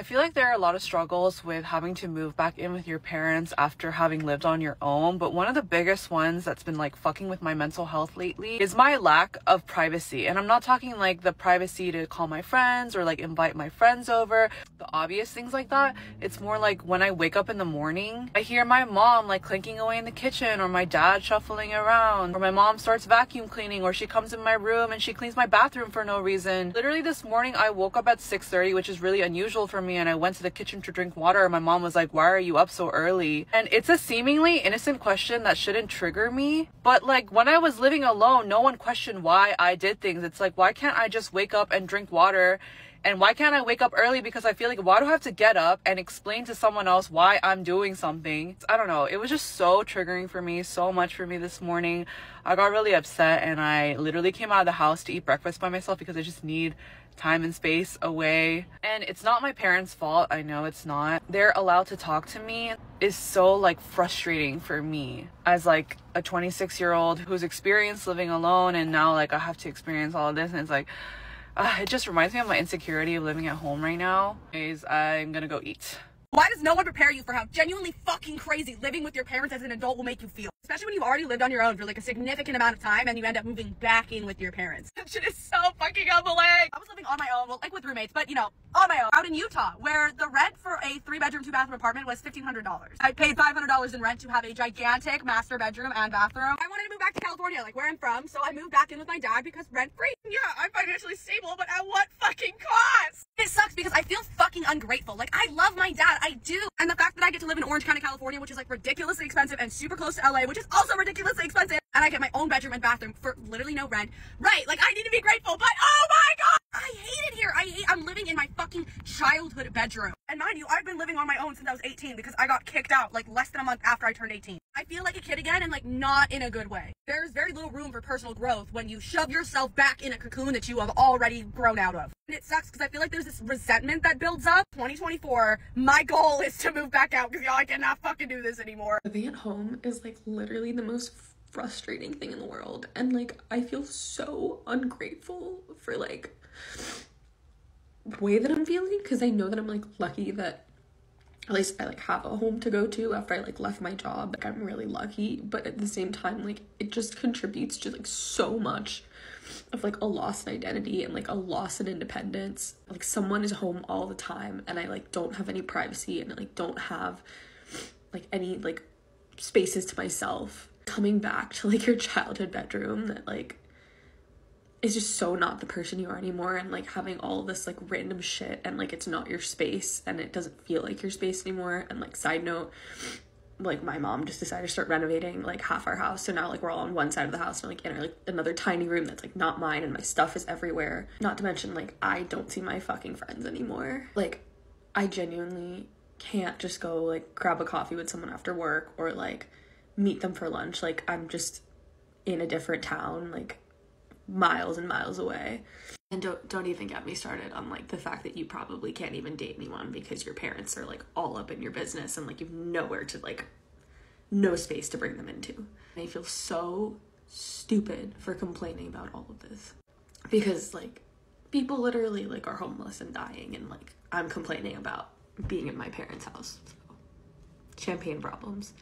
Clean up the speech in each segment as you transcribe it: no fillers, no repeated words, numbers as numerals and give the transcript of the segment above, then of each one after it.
I feel like there are a lot of struggles with having to move back in with your parents after having lived on your own, but one of the biggest ones that's been like fucking with my mental health lately is my lack of privacy. And I'm not talking like the privacy to call my friends or like invite my friends over, the obvious things like that. It's more like when I wake up in the morning, I hear my mom like clinking away in the kitchen, or my dad shuffling around, or my mom starts vacuum cleaning, or she comes in my room and she cleans my bathroom for no reason. Literally this morning I woke up at 6:30, which is really unusual for me, and I went to the kitchen to drink water, and my mom was like, why are you up so early? And it's a seemingly innocent question that shouldn't trigger me, but like when I was living alone, no one questioned why I did things. It's like, why can't I just wake up and drink water? And why can't I wake up early? Because I feel like, why do I have to get up and explain to someone else why I'm doing something? I don't know. It was just so triggering for me, so much for me this morning. I got really upset and I literally came out of the house to eat breakfast by myself because I just need time and space away. And it's not my parents' fault. I know it's not. They're allowed to talk to me. It's so like frustrating for me as like a 26-year-old who's experienced living alone, and now like I have to experience all of this, and it's like, it just reminds me of my insecurity of living at home right now. Anyways, I'm gonna go eat. Why does no one prepare you for how genuinely fucking crazy living with your parents as an adult will make you feel? Especially when you've already lived on your own for like a significant amount of time and you end up moving back in with your parents. That shit is so fucking unbelievable. I was living on my own, well, like with roommates, but you know, on my own, out in Utah, where the rent for a 3-bedroom, 2-bathroom apartment was $1,500. I paid $500 in rent to have a gigantic master bedroom and bathroom. I wanted to move back to California, like where I'm from, so I moved back in with my dad because rent-free. Yeah, I'm financially stable, but at what fucking cost? It sucks because I feel fucking ungrateful. Like, I love my dad, I do. And the fact that I get to live in Orange County, California, which is like ridiculously expensive, and super close to LA, which is also ridiculously expensive, and I get my own bedroom and bathroom for literally no rent. Right, like I need to be grateful, but oh my god! I hate it here. I'm living in my fucking childhood bedroom. And mind you, I've been living on my own since I was 18 because I got kicked out like less than a month after I turned 18. I feel like a kid again, and like not in a good way. There's very little room for personal growth when you shove yourself back in a cocoon that you have already grown out of. And it sucks because I feel like there's this resentment that builds up. 2024, my goal is to move back out because y'all, I cannot fucking do this anymore. Living at home is like literally the most frustrating thing in the world, and like I feel so ungrateful for like the way that I'm feeling, because I know that I'm like lucky that at least I like have a home to go to after I like left my job. Like I'm really lucky, but at the same time like it just contributes to like so much of like a loss in identity and like a loss in independence. Like someone is home all the time and I like don't have any privacy, and I like don't have like any like spaces to myself. Coming back to like your childhood bedroom that like is just so not the person you are anymore, and like having all this like random shit, and like it's not your space and it doesn't feel like your space anymore. And like side note, like my mom just decided to start renovating like half our house, so now like we're all on one side of the house and like in our, like another tiny room that's like not mine, and my stuff is everywhere. Not to mention like I don't see my fucking friends anymore. Like I genuinely can't just go like grab a coffee with someone after work or like meet them for lunch. Like I'm just in a different town, like miles and miles away. And don't even get me started on like the fact that you probably can't even date anyone because your parents are like all up in your business, and like you've nowhere to like, no space to bring them into. And I feel so stupid for complaining about all of this, because like people literally like are homeless and dying, and like I'm complaining about being in my parents' house. So, champagne problems.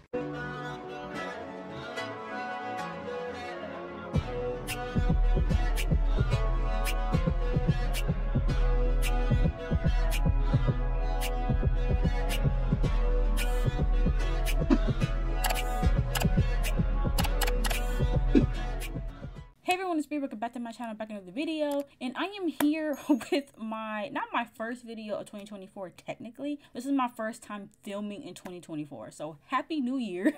It's me, welcome back to my channel, back into the video, and I am here with not my first video of 2024. Technically this is my first time filming in 2024, so happy new year.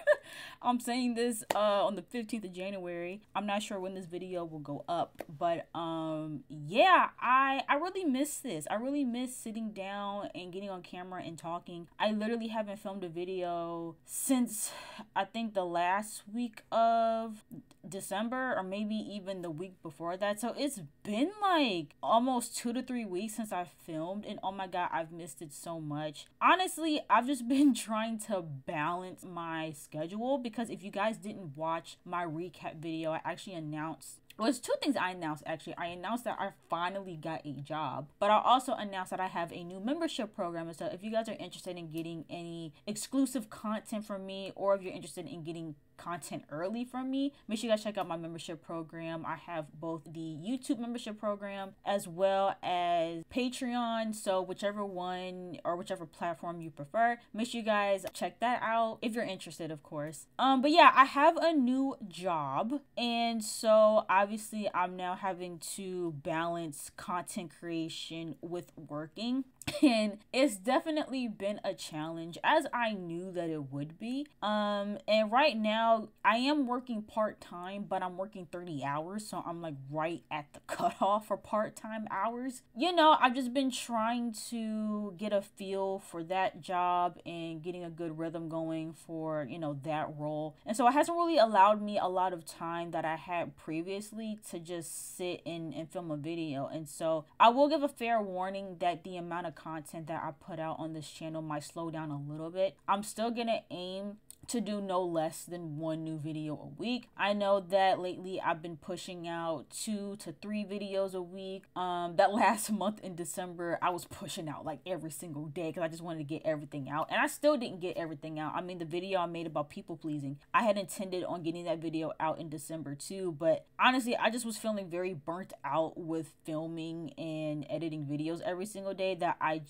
I'm saying this on the 15th of January. I'm not sure when this video will go up, but yeah, I really miss this. I really miss sitting down and getting on camera and talking. I literally haven't filmed a video since I think the last week of December, or maybe even the week before that. So it's been like almost 2 to 3 weeks since I filmed, and oh my god, I've missed it so much. Honestly, I've just been trying to balance my schedule, because if you guys didn't watch my recap video, I actually announced It was two things I announced, actually. I announced that I finally got a job, but I also announced that I have a new membership program. And so if you guys are interested in getting any exclusive content from me, or if you're interested in getting content early from me, make sure you guys check out my membership program. I have both the YouTube membership program as well as Patreon, so whichever one or whichever platform you prefer, make sure you guys check that out if you're interested, of course. But yeah, I have a new job, and so obviously I'm now having to balance content creation with working, and it's definitely been a challenge, as I knew that it would be. And right now I am working part-time, but I'm working 30 hours, so I'm like right at the cutoff for part-time hours. You know, I've just been trying to get a feel for that job and getting a good rhythm going for, you know, that role. And so it hasn't really allowed me a lot of time that I had previously to just sit and film a video. And so I will give a fair warning that the amount of content that I put out on this channel might slow down a little bit. I'm still gonna aim to do no less than one new video a week. I know that lately I've been pushing out 2 to 3 videos a week. That last month in December, I was pushing out like every single day because I just wanted to get everything out, and I still didn't get everything out. I mean, the video I made about people pleasing, I had intended on getting that video out in December too, but honestly, I just was feeling very burnt out with filming and editing videos every single day that I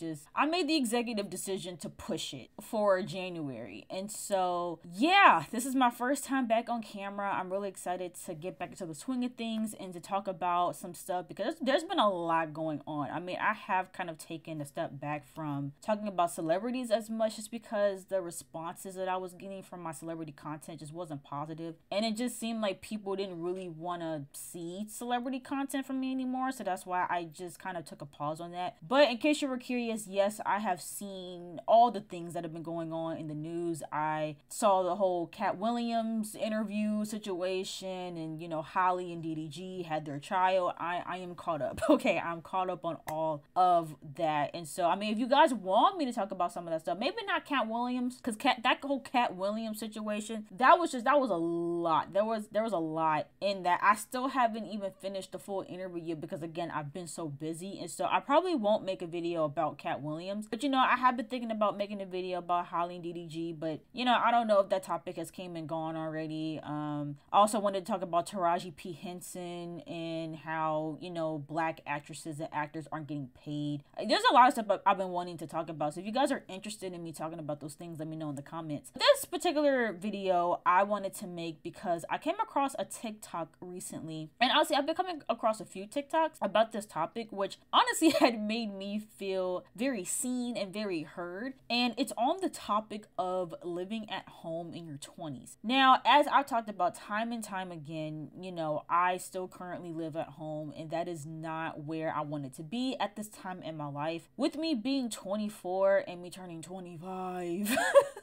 made the executive decision to push it for January. And so yeah, this is my first time back on camera. I'm really excited to get back into the swing of things and to talk about some stuff, because there's been a lot going on. I mean, I have kind of taken a step back from talking about celebrities as much, just because the responses that I was getting from my celebrity content just wasn't positive, and it just seemed like people didn't really want to see celebrity content from me anymore. So that's why I just kind of took a pause on that. But in case you were curious, yes, I have seen all the things that have been going on in the news. I saw the whole Cat Williams interview situation, and you know, Holly and DDG had their child. I am caught up. Okay, I'm caught up on all of that. And so I mean, if you guys want me to talk about some of that stuff, maybe not Cat Williams, because that whole Cat Williams situation, that was a lot. There was a lot in that. I still haven't even finished the full interview yet, because again, I've been so busy, and so I probably won't make a video about Cat Williams. But you know, I have been thinking about making a video about Holly and DDG, but you know, I don't know if that topic has came and gone already. I also wanted to talk about Taraji P. Henson and how, you know, black actresses and actors aren't getting paid. There's a lot of stuff I've been wanting to talk about, so if you guys are interested in me talking about those things, let me know in the comments. This particular video I wanted to make because I came across a TikTok recently, and honestly, I've been coming across a few TikToks about this topic, which honestly had made me feel very seen and very heard. And it's on the topic of living at home in your 20s. Now, as I've talked about time and time again, you know, I still currently live at home, and that is not where I wanted to be at this time in my life. With me being 24 and me turning 25,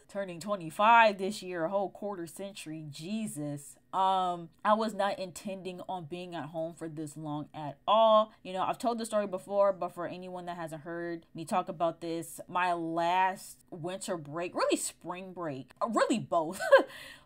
turning 25 this year, a whole quarter century, Jesus. I was not intending on being at home for this long at all. You know, I've told the story before, but for anyone that hasn't heard me talk about this, my last winter break, really spring break, really both,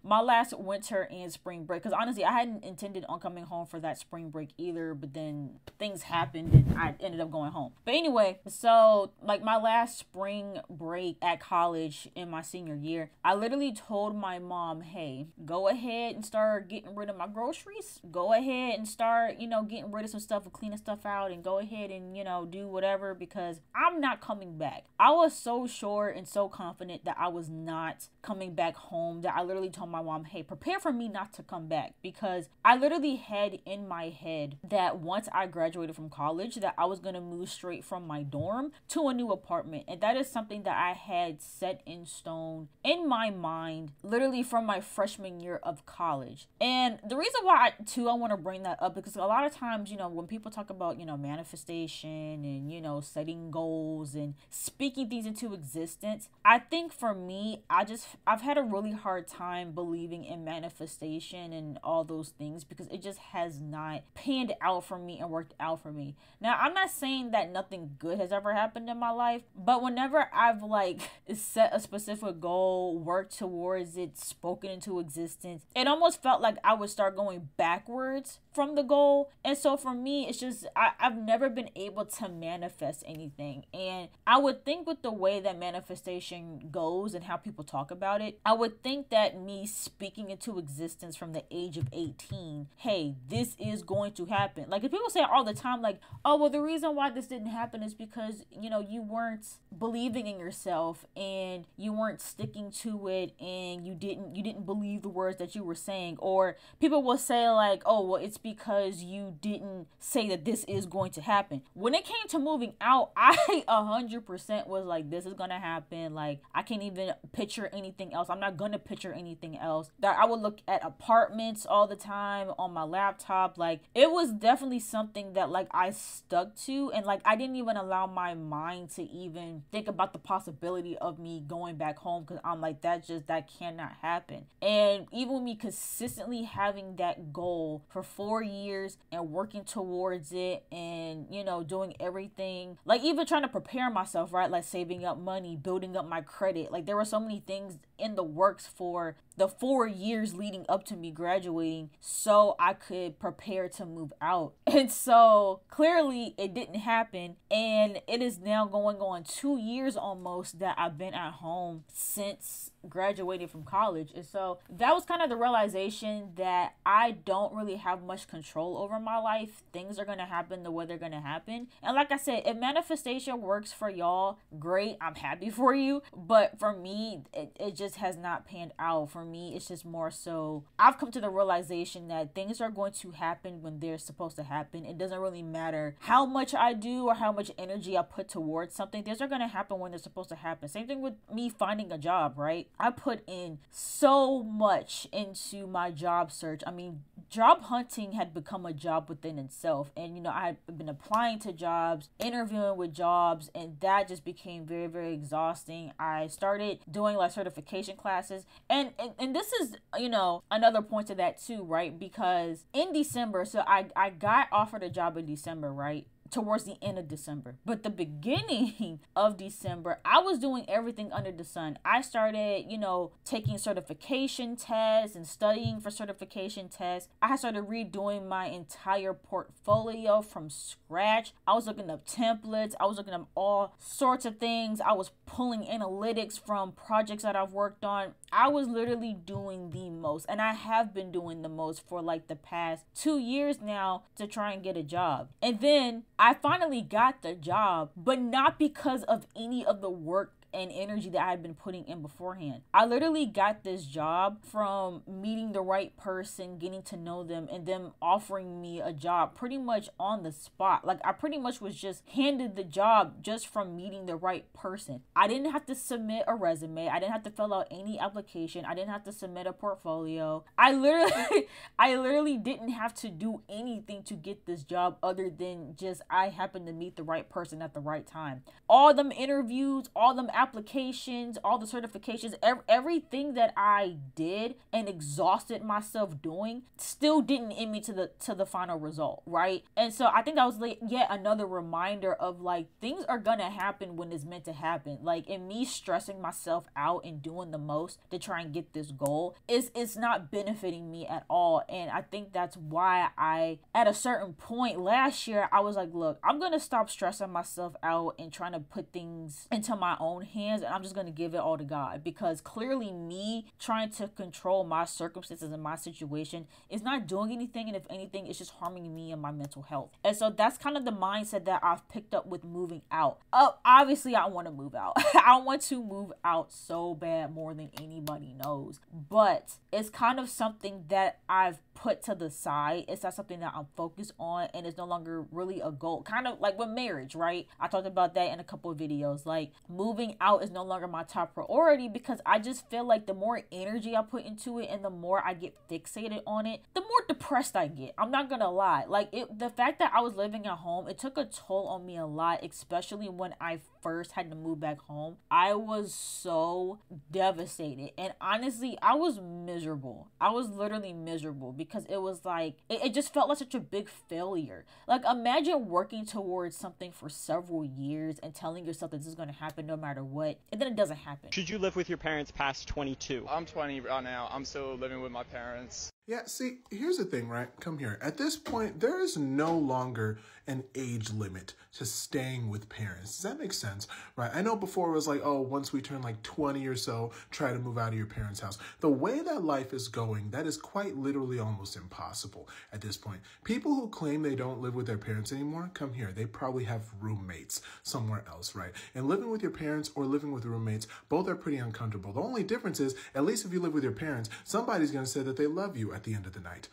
my last winter and spring break, because honestly, I hadn't intended on coming home for that spring break either, but then things happened and I ended up going home. But anyway, so like my last spring break at college in my senior year, I literally told my mom, hey, go ahead and start getting rid of my groceries, go ahead and start, you know, getting rid of some stuff and cleaning stuff out, and go ahead and, you know, do whatever, because I'm not coming back. I was so sure and so confident that I was not coming back home that I literally told my mom, hey, prepare for me not to come back, because I literally had in my head that once I graduated from college that I was going to move straight from my dorm to a new apartment, and that is something that I had set in stone in my mind literally from my freshman year of college. And the reason why I want to bring that up, because a lot of times, you know, when people talk about, you know, manifestation and, you know, setting goals and speaking things into existence, I think for me, I've had a really hard time believing in manifestation and all those things, because it just has not panned out for me and worked out for me. Now, I'm not saying that nothing good has ever happened in my life, but whenever I've like set a specific goal, worked towards it, spoken into existence, it almost felt felt like I would start going backwards from the goal. And so for me, it's just, I've never been able to manifest anything. And I would think with the way that manifestation goes and how people talk about it, I would think that me speaking into existence from the age of 18, hey, this is going to happen. Like, if people say all the time, like, oh, well, the reason why this didn't happen is because, you know, you weren't believing in yourself and you weren't sticking to it and you didn't believe the words that you were saying. Or people will say like, oh, well, it's because you didn't say that this is going to happen. When it came to moving out, I 100% was like, this is gonna happen. Like, I can't even picture anything else. I'm not gonna picture anything else. That I would look at apartments all the time on my laptop. Like, it was definitely something that like I stuck to, and like I didn't even allow my mind to even think about the possibility of me going back home, because I'm like, that cannot happen. And even with me consistently having that goal for 4 years and working towards it and, you know, doing everything, like even trying to prepare myself, right? Like saving up money, building up my credit. Like, there were so many things in the works for the 4 years leading up to me graduating so I could prepare to move out. And so clearly it didn't happen. And it is now going on 2 years almost that I've been at home since graduating from college. And so that was kind of the realization that I don't really have much control over my life. Things are going to happen the way they're going to happen. And like I said, if manifestation works for y'all, great. I'm happy for you. But for me, it just has not panned out. For me, it's just more so I've come to the realization that things are going to happen when they're supposed to happen. It doesn't really matter how much I do or how much energy I put towards something. Things are going to happen when they're supposed to happen. Same thing with me finding a job, right? I put in so much into my job search. I mean, job hunting had become a job within itself. And, you know, I had been applying to jobs, interviewing with jobs, and that just became very, very exhausting. I started doing like certification classes. And this is, you know, another point to that too, right? Because in December, so I got offered a job in December, right? Towards the end of December. But the beginning of December, I was doing everything under the sun. I started, you know, taking certification tests and studying for certification tests. I started redoing my entire portfolio from scratch. I was looking up templates. I was looking up all sorts of things. I was pulling analytics from projects that I've worked on. I was literally doing the most, and I have been doing the most for like the past 2 years now to try and get a job. And then I finally got the job, but not because of any of the work and energy that I had been putting in beforehand. I literally got this job from meeting the right person, getting to know them, and them offering me a job pretty much on the spot. Like, I pretty much was just handed the job just from meeting the right person. I didn't have to submit a resume. I didn't have to fill out any application. I didn't have to submit a portfolio. I literally didn't have to do anything to get this job other than just I happened to meet the right person at the right time. All them interviews, all them applications, all the certifications, everything that I did and exhausted myself doing still didn't end me to the final result, right? And so I think that was like yet another reminder of like, things are gonna happen when it's meant to happen. Like, in me stressing myself out and doing the most to try and get this goal, it's not benefiting me at all. And I think that's why I, at a certain point last year, I was like, look, I'm gonna stop stressing myself out and trying to put things into my own hands, and I'm just going to give it all to God, because clearly me trying to control my circumstances and my situation is not doing anything, and if anything, it's just harming me and my mental health. And so that's kind of the mindset that I've picked up with moving out. Obviously I want to move out. I want to move out so bad, more than anybody knows, but it's kind of something that I've put to the side. It's not something that I'm focused on, and it's no longer really a goal. Kind of like with marriage, right? I talked about that in a couple of videos. Like, moving out is no longer my top priority, because I just feel like the more energy I put into it and the more I get fixated on it, the more depressed I get. I'm not gonna lie. Like, the fact that I was living at home, it took a toll on me a lot, especially when I first had to move back home. I was so devastated, and honestly, I was miserable. I was literally miserable, because it was like, it just felt like such a big failure. Like, imagine working towards something for several years and telling yourself that this is gonna happen no matter what, and then it doesn't happen. Should you live with your parents past 22? I'm 20 right now. I'm still living with my parents. Yeah, see, here's the thing, right? Come here. At this point, there is no longer an age limit to staying with parents. Does that make sense? Right? I know before it was like, oh, once we turn like 20 or so, try to move out of your parents' house. The way that life is going, that is quite literally almost impossible at this point. People who claim they don't live with their parents anymore, come here. They probably have roommates somewhere else, right? And living with your parents or living with roommates, both are pretty uncomfortable. The only difference is, at least if you live with your parents, somebody's going to say that they love you at the end of the night.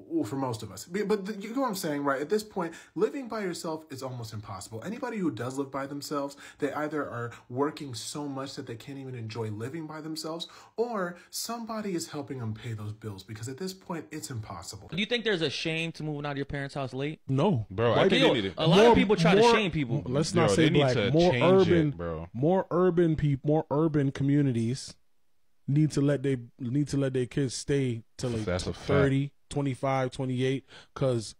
Well, for most of us. But you know what I'm saying, right? At this point, living by yourself is almost impossible. Anybody who does live by themselves, they either are working so much that they can't even enjoy living by themselves, or somebody is helping them pay those bills, because at this point, it's impossible. Do you think there's a shame to moving out of your parents' house late? No. Bro, I think they need it. A lot of people try to shame people. Let's not say black. More urban people, more urban communities need to let their kids stay till like 30, 25, 28, because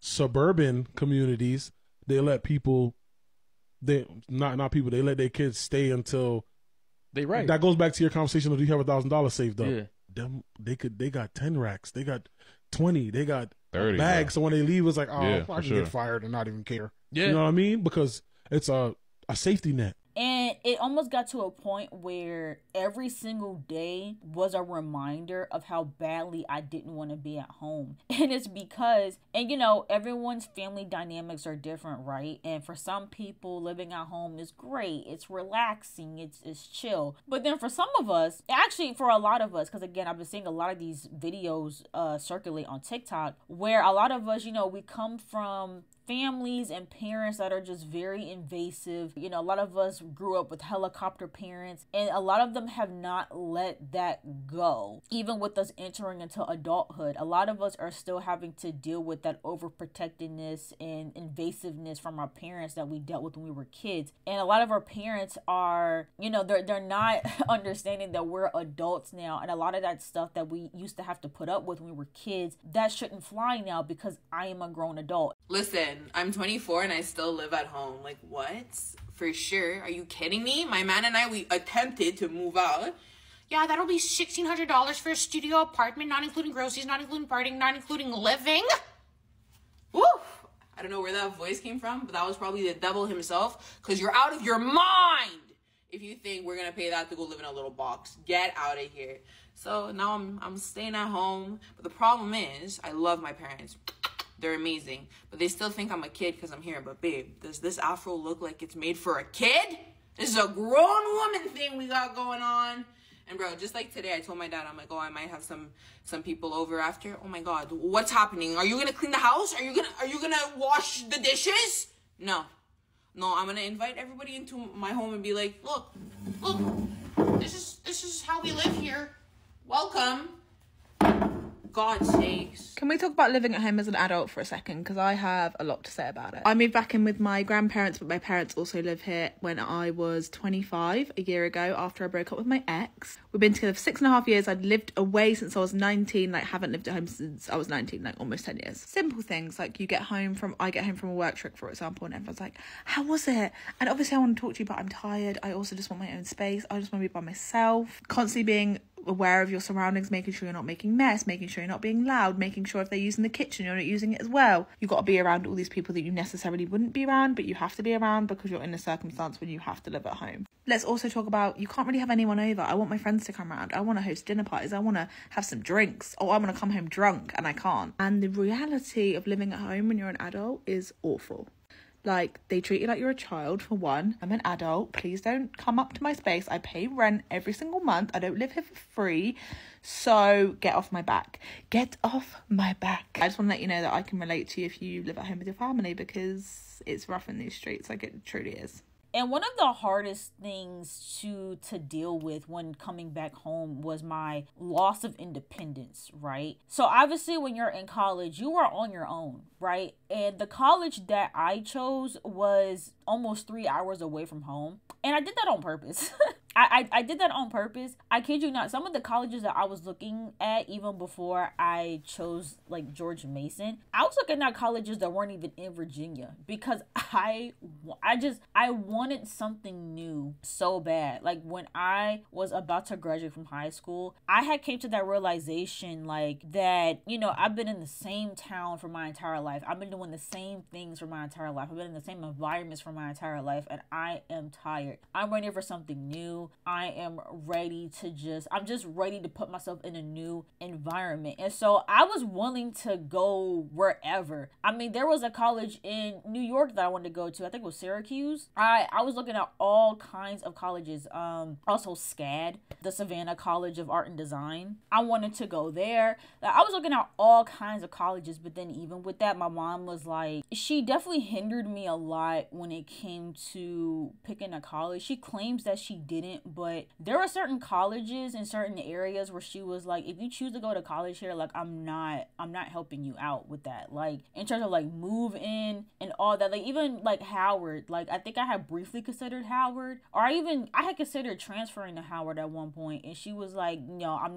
suburban communities, they let people, they let their kids stay until they right. That goes back to your conversation of, do you have $1,000 saved up? Yeah. They got 10 racks, they got 20, they got 30 bags. Bro. So when they leave, it's like, oh, yeah, I can get fired and not even care. Yeah. You know what I mean? Because it's a safety net. And it almost got to a point where every single day was a reminder of how badly I didn't want to be at home. And it's because, and you know, everyone's family dynamics are different, right? And for some people, living at home is great. It's relaxing. It's chill. But then for some of us, actually for a lot of us, because again, I've been seeing a lot of these videos circulate on TikTok, where a lot of us, you know, we come from families and parents that are just very invasive. You know, a lot of us grew up with helicopter parents, and a lot of them have not let that go. Even with us entering into adulthood, a lot of us are still having to deal with that overprotectiveness and invasiveness from our parents that we dealt with when we were kids. And a lot of our parents are, you know, they're not understanding that we're adults now, and a lot of that stuff that we used to have to put up with when we were kids, that shouldn't fly now, because I am a grown adult. Listen, I'm 24 and I still live at home. Like, what? For sure? Are you kidding me? My man and I, we attempted to move out. Yeah, that'll be $1,600 for a studio apartment, not including groceries, not including partying, not including living. Woo! I don't know where that voice came from, but that was probably the devil himself, because you're out of your mind if you think we're gonna pay that to go live in a little box. Get out of here. So now I'm staying at home. But the problem is, I love my parents. They're amazing, but they still think I'm a kid because I'm here. But babe, does this afro look like it's made for a kid? This is a grown woman thing we got going on. And bro, just like today, I told my dad, I'm like, oh, I might have some people over after. Oh my God, what's happening? Are you gonna clean the house? Are you gonna wash the dishes? No, I'm gonna invite everybody into my home and be like, look, this is how we live here. Welcome. God's sakes. Can we talk about living at home as an adult for a second? Because I have a lot to say about it. I moved back in with my grandparents, but my parents also live here, when I was 25, a year ago, after I broke up with my ex. We've been together for 6.5 years. I'd lived away since I was 19, like haven't lived at home since I was 19, like almost 10 years. Simple things like I get home from a work trip, for example, and everyone's like, how was it? And obviously I want to talk to you, but I'm tired. I also just want my own space. I just want to be by myself. Constantly being aware of your surroundings, making sure you're not making mess, making sure you're not being loud, making sure if they're using the kitchen, you're not using it as well. You've got to be around all these people that you necessarily wouldn't be around, but you have to be around because you're in a circumstance when you have to live at home. Let's also talk about, you can't really have anyone over. I want my friends to come around. I want to host dinner parties. I want to have some drinks. Oh, I want to come home drunk, and I can't. And the reality of living at home when you're an adult is awful. Like, they treat you like you're a child, for one. I'm an adult. Please don't come up to my space. I pay rent every single month. I don't live here for free. So get off my back. Get off my back. I just want to let you know that I can relate to you if you live at home with your family, because it's rough in these streets. Like, it truly is. And one of the hardest things to deal with when coming back home was my loss of independence, right? So obviously when you're in college, you are on your own, right? And the college that I chose was almost 3 hours away from home. And I did that on purpose. I did that on purpose. I kid you not. Some of the colleges that I was looking at, even before I chose like George Mason, I was looking at colleges that weren't even in Virginia because I wanted something new so bad. Like when I was about to graduate from high school, I had came to that realization like that, you know, I've been in the same town for my entire life. I've been doing the same things for my entire life. I've been in the same environments for my entire life, and I am tired. I'm ready for something new. I am ready to I'm just ready to put myself in a new environment. And so I was willing to go wherever. I mean, there was a college in New York that I wanted to go to. I think it was Syracuse. I was looking at all kinds of colleges. Also SCAD, the Savannah College of Art and Design. I wanted to go there. I was looking at all kinds of colleges, but then even with that, my mom was like, she definitely hindered me a lot when it came to picking a college. She claims that she didn't, but there were certain colleges in certain areas where she was like, if you choose to go to college here, like I'm not helping you out with that, like in terms of like move in and all that. Like even like Howard, like I think I had briefly considered Howard, or I had considered transferring to Howard at one point, and she was like, no, I'm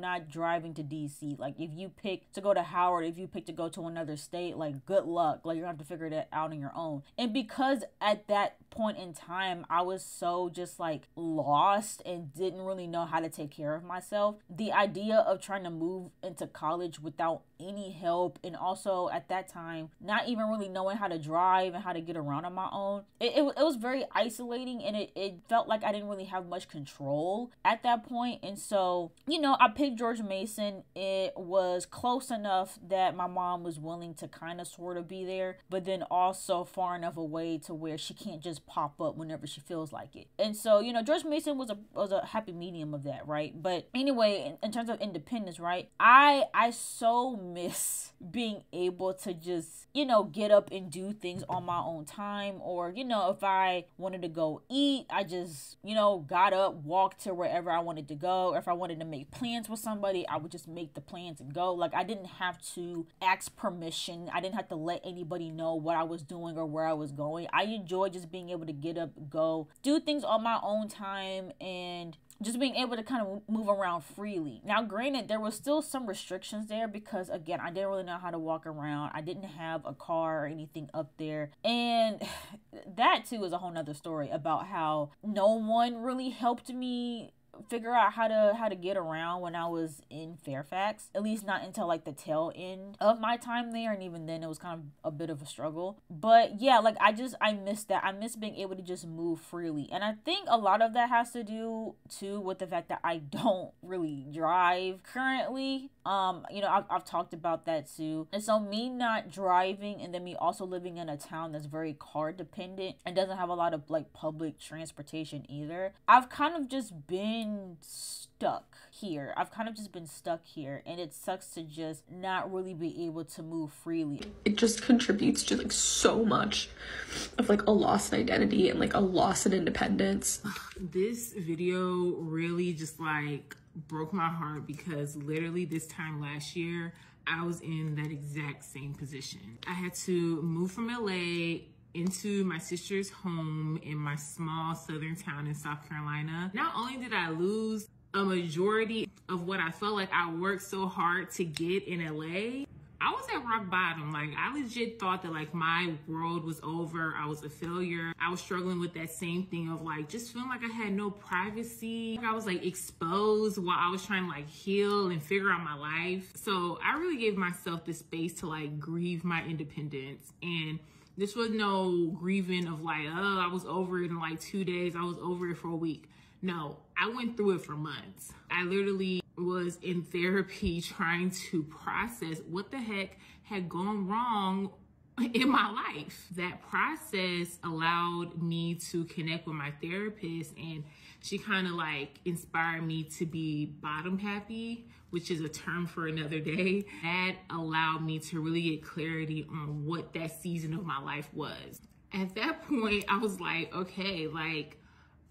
not driving to DC. Like if you pick to go to Howard, if you pick to go to another state, like good luck, like you're gonna have to figure that out on your own. And because at that point in time I was so just like lost and didn't really know how to take care of myself, the idea of trying to move into college without any help, and also at that time not even really knowing how to drive and how to get around on my own, it was very isolating, and it felt like I didn't really have much control at that point. And so, you know, I picked George Mason. It was close enough that my mom was willing to kind of sort of be there, but then also far enough away to where she can't just pop up whenever she feels like it. And so, you know, George Mason was a happy medium of that, right? But anyway, in terms of independence, right, I so miss being able to just, you know, get up and do things on my own time. Or, you know, if I wanted to go eat, I just, you know, got up, walked to wherever I wanted to go. Or if I wanted to make plans with somebody, I would just make the plans and go. Like I didn't have to ask permission. I didn't have to let anybody know what I was doing or where I was going. I enjoyed just being able to get up, go, do things on my own time, and just being able to kind of move around freely. Now, granted, there was still some restrictions there because, again, I didn't really know how to walk around. I didn't have a car or anything up there. And that, too, is a whole nother story about how no one really helped me figure out how to get around when I was in Fairfax, at least not until like the tail end of my time there, and even then it was kind of a bit of a struggle. But yeah, like I miss that. I miss being able to just move freely, and I think a lot of that has to do too with the fact that I don't really drive currently. You know, I've talked about that too. And so me not driving, and then me also living in a town that's very car dependent and doesn't have a lot of like public transportation either, I've kind of just been stuck here. I've kind of just been stuck here, and it sucks to just not really be able to move freely. It just contributes to like so much of like a loss in identity and like a loss in independence. This video really just like broke my heart, because literally this time last year I was in that exact same position. I had to move from LA into my sister's home in my small southern town in South Carolina. Not only did I lose a majority of what I felt like I worked so hard to get in LA, I was at rock bottom. Like I legit thought that like my world was over. I was a failure. I was struggling with that same thing of like just feeling like I had no privacy. Like, I was like exposed while I was trying to like heal and figure out my life. So I really gave myself the space to like grieve my independence. And this was no grieving of like, oh, I was over it in like 2 days. I was over it for a week. No, I went through it for months. I literally was in therapy trying to process what the heck had gone wrong in my life. That process allowed me to connect with my therapist, and she kind of like inspired me to be bottom happy, which is a term for another day. That allowed me to really get clarity on what that season of my life was. At that point, I was like, okay, like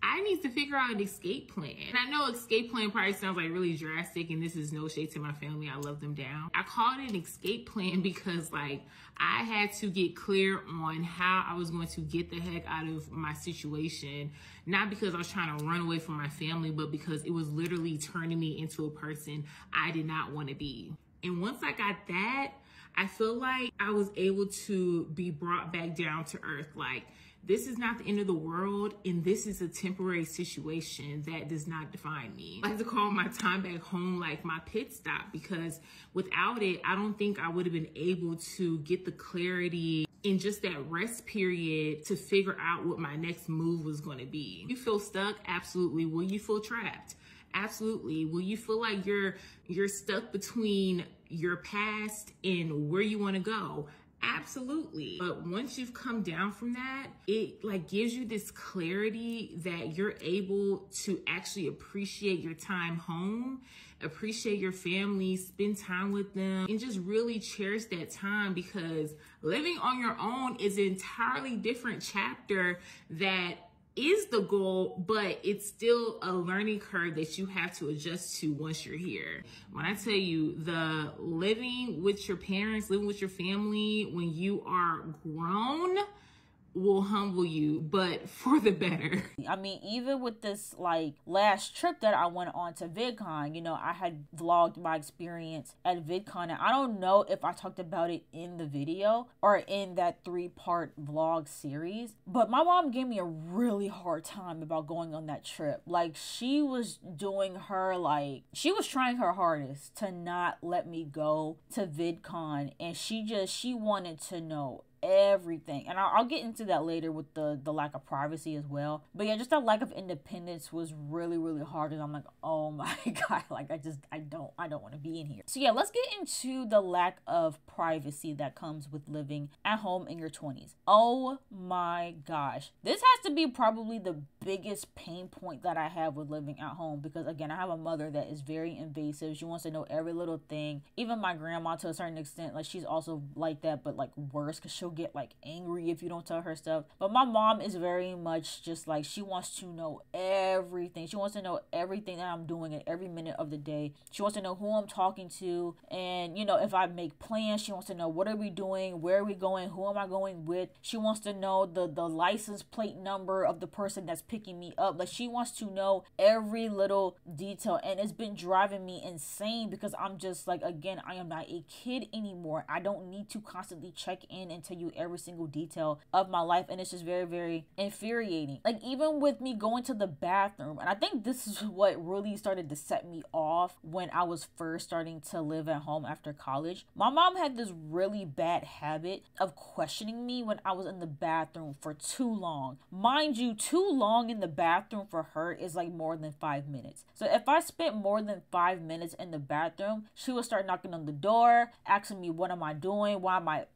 I need to figure out an escape plan. And I know escape plan probably sounds like really drastic, and this is no shade to my family. I love them down. I called it an escape plan because like I had to get clear on how I was going to get the heck out of my situation. Not because I was trying to run away from my family, but because it was literally turning me into a person I did not want to be. And once I got that, I feel like I was able to be brought back down to earth. Like, this is not the end of the world, and this is a temporary situation that does not define me. I like to call my time back home like my pit stop, because without it, I don't think I would have been able to get the clarity in just that rest period to figure out what my next move was going to be. You feel stuck? Absolutely. Will you feel trapped? Absolutely. Will you feel like you're stuck between your past and where you want to go? Absolutely. But once you've come down from that, it like gives you this clarity that you're able to actually appreciate your time home, appreciate your family, spend time with them, and just really cherish that time, because living on your own is an entirely different chapter that is the goal, but it's still a learning curve that you have to adjust to once you're here. When I tell you, the living with your parents, living with your family when you are grown will humble you, but for the better. I mean, even with this like last trip that I went on to VidCon, you know, I had vlogged my experience at VidCon, and I don't know if I talked about it in the video or in that 3-part vlog series, but my mom gave me a really hard time about going on that trip. Like, she was doing her, like, she was trying her hardest to not let me go to VidCon, and she wanted to know everything. And I'll get into that later with the lack of privacy as well. But yeah, just that lack of independence was really, really hard, and I'm like, oh my god, like I don't want to be in here. So yeah, let's get into the lack of privacy that comes with living at home in your 20s. Oh my gosh, this has to be probably the biggest pain point that I have with living at home, because again, I have a mother that is very invasive. She wants to know every little thing. Even my grandma, to a certain extent, like she's also like that, but like worse, because she'll get like angry if you don't tell her stuff. But my mom is very much just like, she wants to know everything. She wants to know everything that I'm doing at every minute of the day. She wants to know who I'm talking to, and you know, if I make plans, she wants to know what are we doing, where are we going, who am I going with. She wants to know the license plate number of the person that's picking me up. Like, she wants to know every little detail, and it's been driving me insane, because I'm just like, again, I am not a kid anymore. I don't need to constantly check in and tell you every single detail of my life, and it's just very, very infuriating. Like, even with me going to the bathroom, and I think this is what really started to set me off when I was first starting to live at home after college. My mom had this really bad habit of questioning me when I was in the bathroom for too long. Mind you, too long in the bathroom for her is like more than 5 minutes. So if I spent more than 5 minutes in the bathroom, she would start knocking on the door, asking me, what am I doing? Why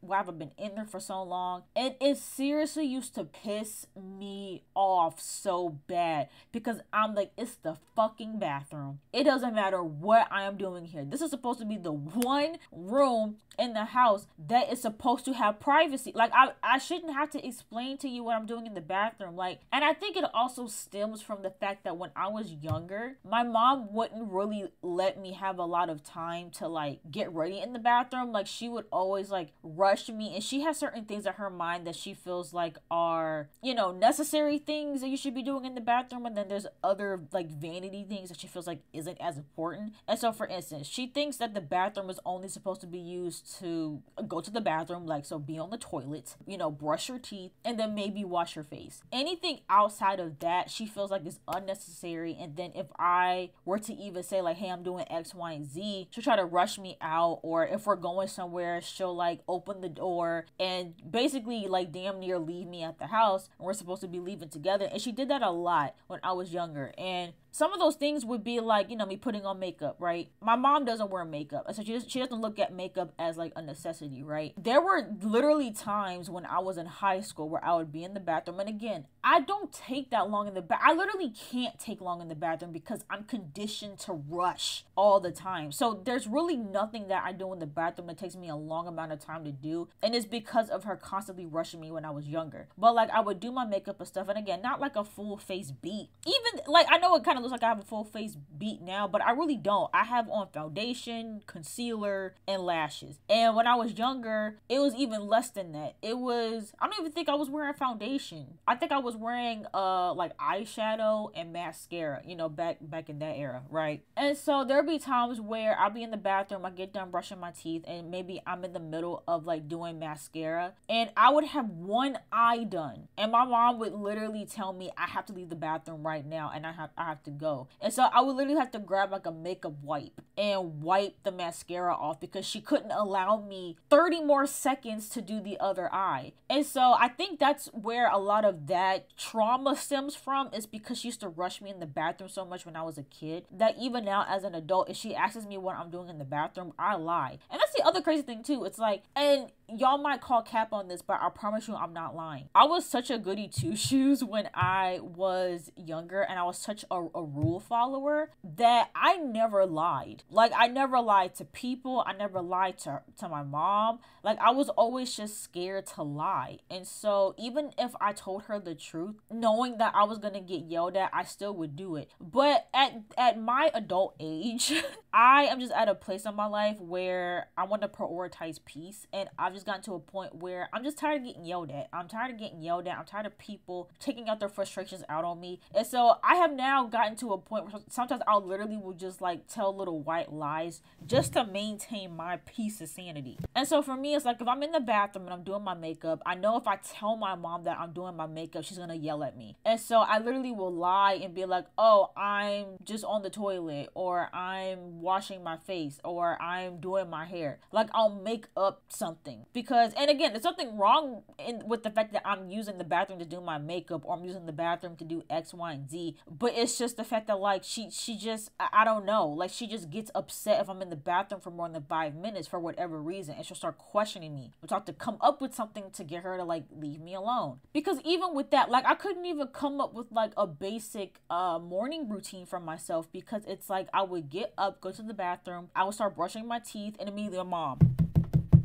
have I been in there for so long? And it seriously used to piss me off so bad, because I'm like, it's the fucking bathroom. It doesn't matter what I am doing here. This is supposed to be the one room in the house that is supposed to have privacy. Like, I shouldn't have to explain to you what I'm doing in the bathroom. Like, and I think it also stems from the fact that when I was younger, my mom wouldn't really let me have a lot of time to like get ready in the bathroom. Like, she would always like rush me, and she has certain things in her mind that she feels like are, you know, necessary things that you should be doing in the bathroom, and then there's other like vanity things that she feels like isn't as important. And so, for instance, she thinks that the bathroom is only supposed to be used to go to the bathroom, like, so be on the toilet, you know, brush your teeth, and then maybe wash your face. Anything outside of that, she feels like is unnecessary. And then if I were to even say like, hey, I'm doing X, Y, and Z, she'll try to rush me out. Or if we're going somewhere, she'll like open the door and basically like damn near leave me at the house, and we're supposed to be leaving together. And she did that a lot when I was younger, and Some of those things would be like, you know, me putting on makeup, right? My mom doesn't wear makeup. So she doesn't look at makeup as like a necessity, right? There were literally times when I was in high school where I would be in the bathroom. And again, I don't take that long in the bathroom. I literally can't take long in the bathroom because I'm conditioned to rush all the time. So there's really nothing that I do in the bathroom that takes me a long amount of time to do. And it's because of her constantly rushing me when I was younger. But like I would do my makeup and stuff. And again, not like a full face beat. Even like, I know it kind of looks like I have a full face beat now, but I really don't. I have on foundation, concealer, and lashes. And when I was younger, it was even less than that. It was, I don't even think I was wearing foundation. I think I was wearing like eyeshadow and mascara, you know, back in that era, right? And so there'll be times where I'll be in the bathroom, I get done brushing my teeth, and maybe I'm in the middle of like doing mascara, and I would have one eye done, and my mom would literally tell me I have to leave the bathroom right now, and I have to go. And so I would literally have to grab like a makeup wipe and wipe the mascara off because she couldn't allow me 30 more seconds to do the other eye. And so I think that's where a lot of that trauma stems from, is because she used to rush me in the bathroom so much when I was a kid that even now as an adult, if she asks me what I'm doing in the bathroom, I lie. And that's the other crazy thing too. It's like, and y'all might call cap on this, but I promise you I'm not lying. I was such a goody two-shoes when I was younger, and I was such a rule follower that I never lied. Like I never lied to people. I never lied to my mom. Like I was always just scared to lie. And so even if I told her the truth, knowing that I was gonna get yelled at, I still would do it. But at my adult age, I am just at a place in my life where I want to prioritize peace, and I've just gotten to a point where I'm just tired of getting yelled at. I'm tired of getting yelled at. I'm tired of people taking out their frustrations out on me. And so I have now gotten to a point where sometimes I'll literally will just like tell little white lies just to maintain my peace and sanity. And so for me, it's like if I'm in the bathroom and I'm doing my makeup, I know if I tell my mom that I'm doing my makeup, she's gonna yell at me. And so I literally will lie and be like, oh, I'm just on the toilet, or I'm washing my face, or I'm doing my hair. Like I'll make up something, because, and again, there's nothing wrong with the fact that I'm using the bathroom to do my makeup, or I'm using the bathroom to do X, Y, and Z. But it's just the fact that like she just, I don't know, like she just gets upset if I'm in the bathroom for more than 5 minutes for whatever reason, and she'll start questioning me. I'll have to come up with something to get her to like leave me alone, because even with that, like I couldn't even come up with like a basic morning routine for myself, because it's like I would get up, go to the bathroom, I would start brushing my teeth, and immediately my mom,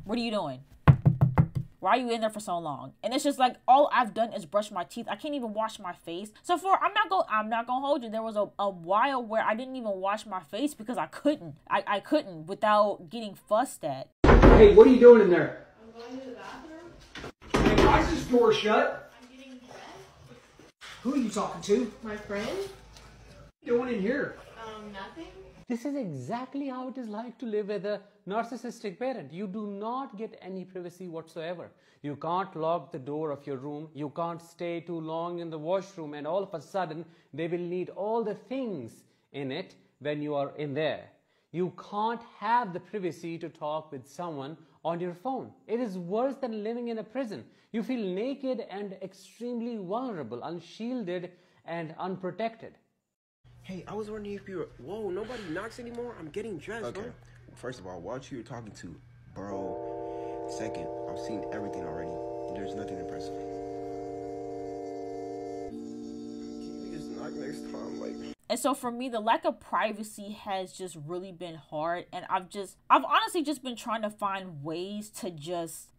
what are you doing? Why are you in there for so long? And it's just like, all I've done is brush my teeth. I can't even wash my face. So I'm not gonna hold you. There was a while where I didn't even wash my face because I couldn't. I couldn't without getting fussed at. Hey, what are you doing in there? I'm going to the bathroom. Hey, why is this door shut? I'm getting dressed. Who are you talking to? My friend. What are you doing in here? Nothing. This is exactly how it is like to live with a narcissistic parent. You do not get any privacy whatsoever. You can't lock the door of your room. You can't stay too long in the washroom, and all of a sudden they will need all the things in it when you are in there. You can't have the privacy to talk with someone on your phone. It is worse than living in a prison. You feel naked and extremely vulnerable, unshielded and unprotected. Hey, I was wondering if you were... Whoa, nobody knocks anymore? I'm getting dressed, okay, bro. First of all, watch who you're talking to, bro. Second, I've seen everything already. There's nothing impressive. Can you just knock next time, like... And so for me, the lack of privacy has just really been hard. And I've honestly just been trying to find ways to just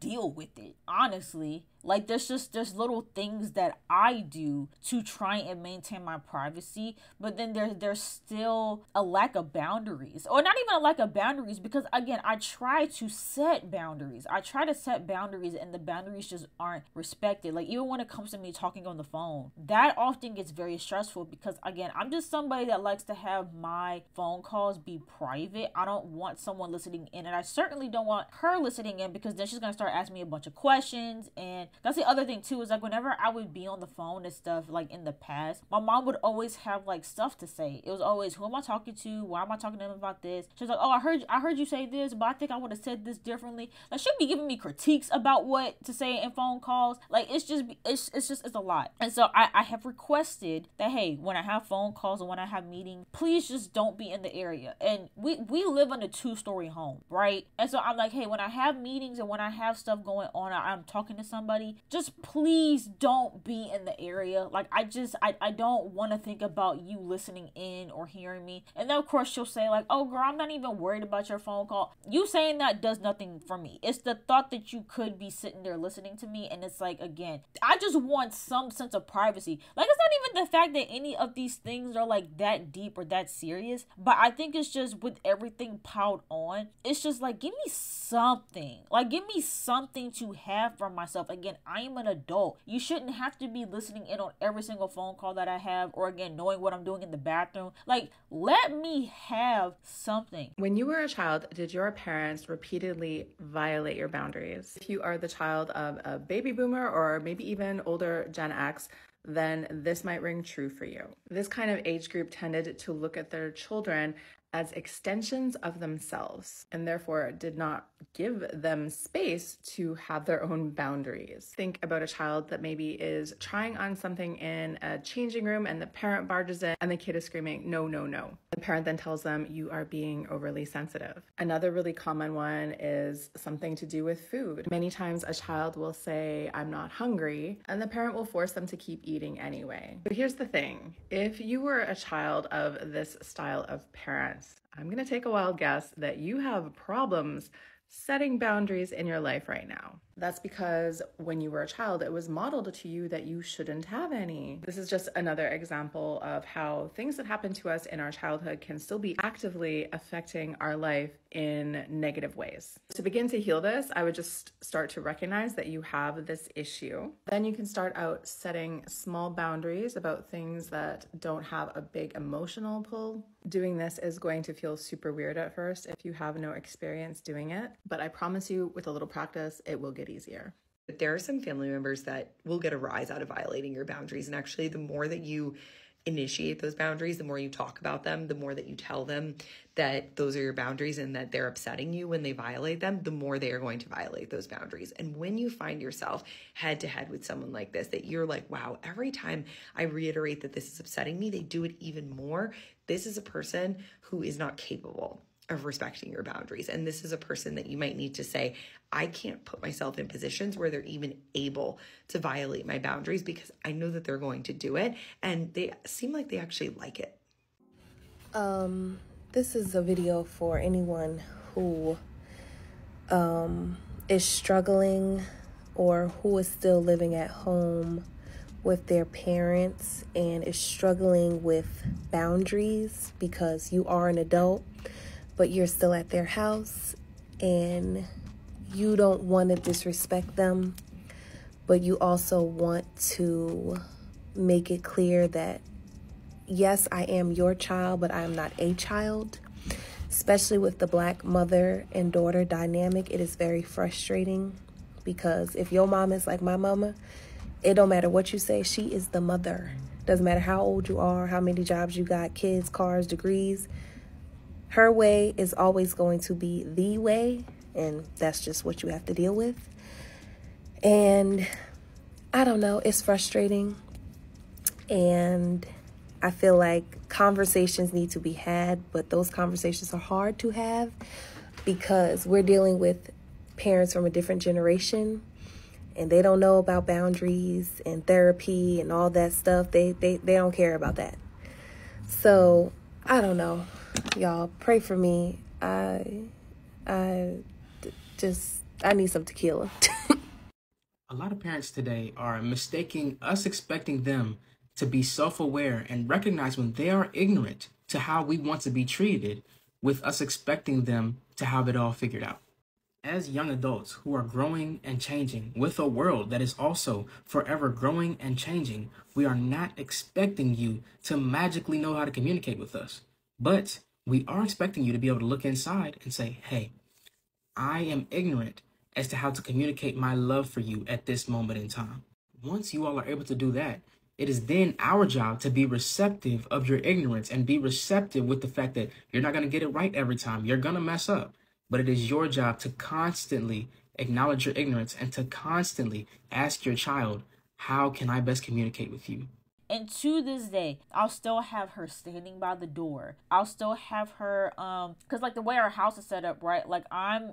deal with it, honestly. Like there's little things that I do to try and maintain my privacy, but then there's still a lack of boundaries, or not even a lack of boundaries, because again, I try to set boundaries. I try to set boundaries, and the boundaries just aren't respected. Like even when it comes to me talking on the phone, that often gets very stressful, because again, I'm just somebody that likes to have my phone calls be private. I don't want someone listening in, and I certainly don't want her listening in, because then she's gonna start asking me a bunch of questions, and That's the other thing too, is like whenever I would be on the phone and stuff like in the past, my mom would always have like stuff to say. It was always, who am I talking to? Why am I talking to them about this? She was like, oh, I heard you say this, but I think I would have said this differently. Like, she'd be giving me critiques about what to say in phone calls. Like, it's just a lot. And so I have requested that, hey, when I have phone calls and when I have meetings, please just don't be in the area. And we live in a two-story home, right? And so I'm like, hey, when I have meetings and when I have stuff going on, I'm talking to somebody, just please don't be in the area. Like, I don't want to think about you listening in or hearing me. And then of course she'll say like, oh girl, I'm not even worried about your phone call. You saying that does nothing for me. It's the thought that you could be sitting there listening to me. And it's like, again, I just want some sense of privacy. Like, it's not even the fact that any of these things are like that deep or that serious, but I think it's just with everything piled on, it's just like, give me something. Like, give me something to have for myself. Again, I am an adult. You shouldn't have to be listening in on every single phone call that I have, or again, knowing what I'm doing in the bathroom. Like, let me have something. When you were a child, did your parents repeatedly violate your boundaries? If you are the child of a baby boomer or maybe even older Gen X, then this might ring true for you. This kind of age group tended to look at their children as extensions of themselves, and therefore did not give them space to have their own boundaries. Think about a child that maybe is trying on something in a changing room and the parent barges in and the kid is screaming, no, no, no. The parent then tells them, you are being overly sensitive. Another really common one is something to do with food. Many times a child will say, I'm not hungry, and the parent will force them to keep eating anyway. But here's the thing, if you were a child of this style of parent, I'm going to take a wild guess that you have problems setting boundaries in your life right now. That's because when you were a child, it was modeled to you that you shouldn't have any. This is just another example of how things that happen to us in our childhood can still be actively affecting our life in negative ways. To begin to heal this, I would just start to recognize that you have this issue. Then you can start out setting small boundaries about things that don't have a big emotional pull. Doing this is going to feel super weird at first if you have no experience doing it, but I promise you, with a little practice, it will get easier. But there are some family members that will get a rise out of violating your boundaries. And actually, the more that you initiate those boundaries, the more you talk about them, the more that you tell them that those are your boundaries and that they're upsetting you when they violate them, the more they are going to violate those boundaries. And when you find yourself head to head with someone like this, that you're like, wow, every time I reiterate that this is upsetting me, they do it even more. This is a person who is not capable of respecting your boundaries. And this is a person that you might need to say, I can't put myself in positions where they're even able to violate my boundaries, because I know that they're going to do it and they seem like they actually like it. This is a video for anyone who is struggling or who is still living at home with their parents and is struggling with boundaries, because you are an adult, but you're still at their house and you don't want to disrespect them, but you also want to make it clear that, yes, I am your child, but I'm not a child. Especially with the Black mother and daughter dynamic, it is very frustrating, because if your mom is like my mama, it don't matter what you say, she is the mother. Doesn't matter how old you are, how many jobs you got, kids, cars, degrees. Her way is always going to be the way, and that's just what you have to deal with. And I don't know, it's frustrating. And I feel like conversations need to be had, but those conversations are hard to have because we're dealing with parents from a different generation and they don't know about boundaries and therapy and all that stuff. They don't care about that. So I don't know. Y'all pray for me. I need some tequila. A lot of parents today are mistaking us expecting them to be self-aware and recognize when they are ignorant to how we want to be treated with us expecting them to have it all figured out. As young adults who are growing and changing with a world that is also forever growing and changing, we are not expecting you to magically know how to communicate with us. But we are expecting you to be able to look inside and say, hey, I am ignorant as to how to communicate my love for you at this moment in time. Once you all are able to do that, it is then our job to be receptive of your ignorance and be receptive with the fact that you're not going to get it right every time. You're going to mess up. But it is your job to constantly acknowledge your ignorance and to constantly ask your child, how can I best communicate with you? And to this day, I'll still have her standing by the door. I'll still have her, because like the way our house is set up, right? Like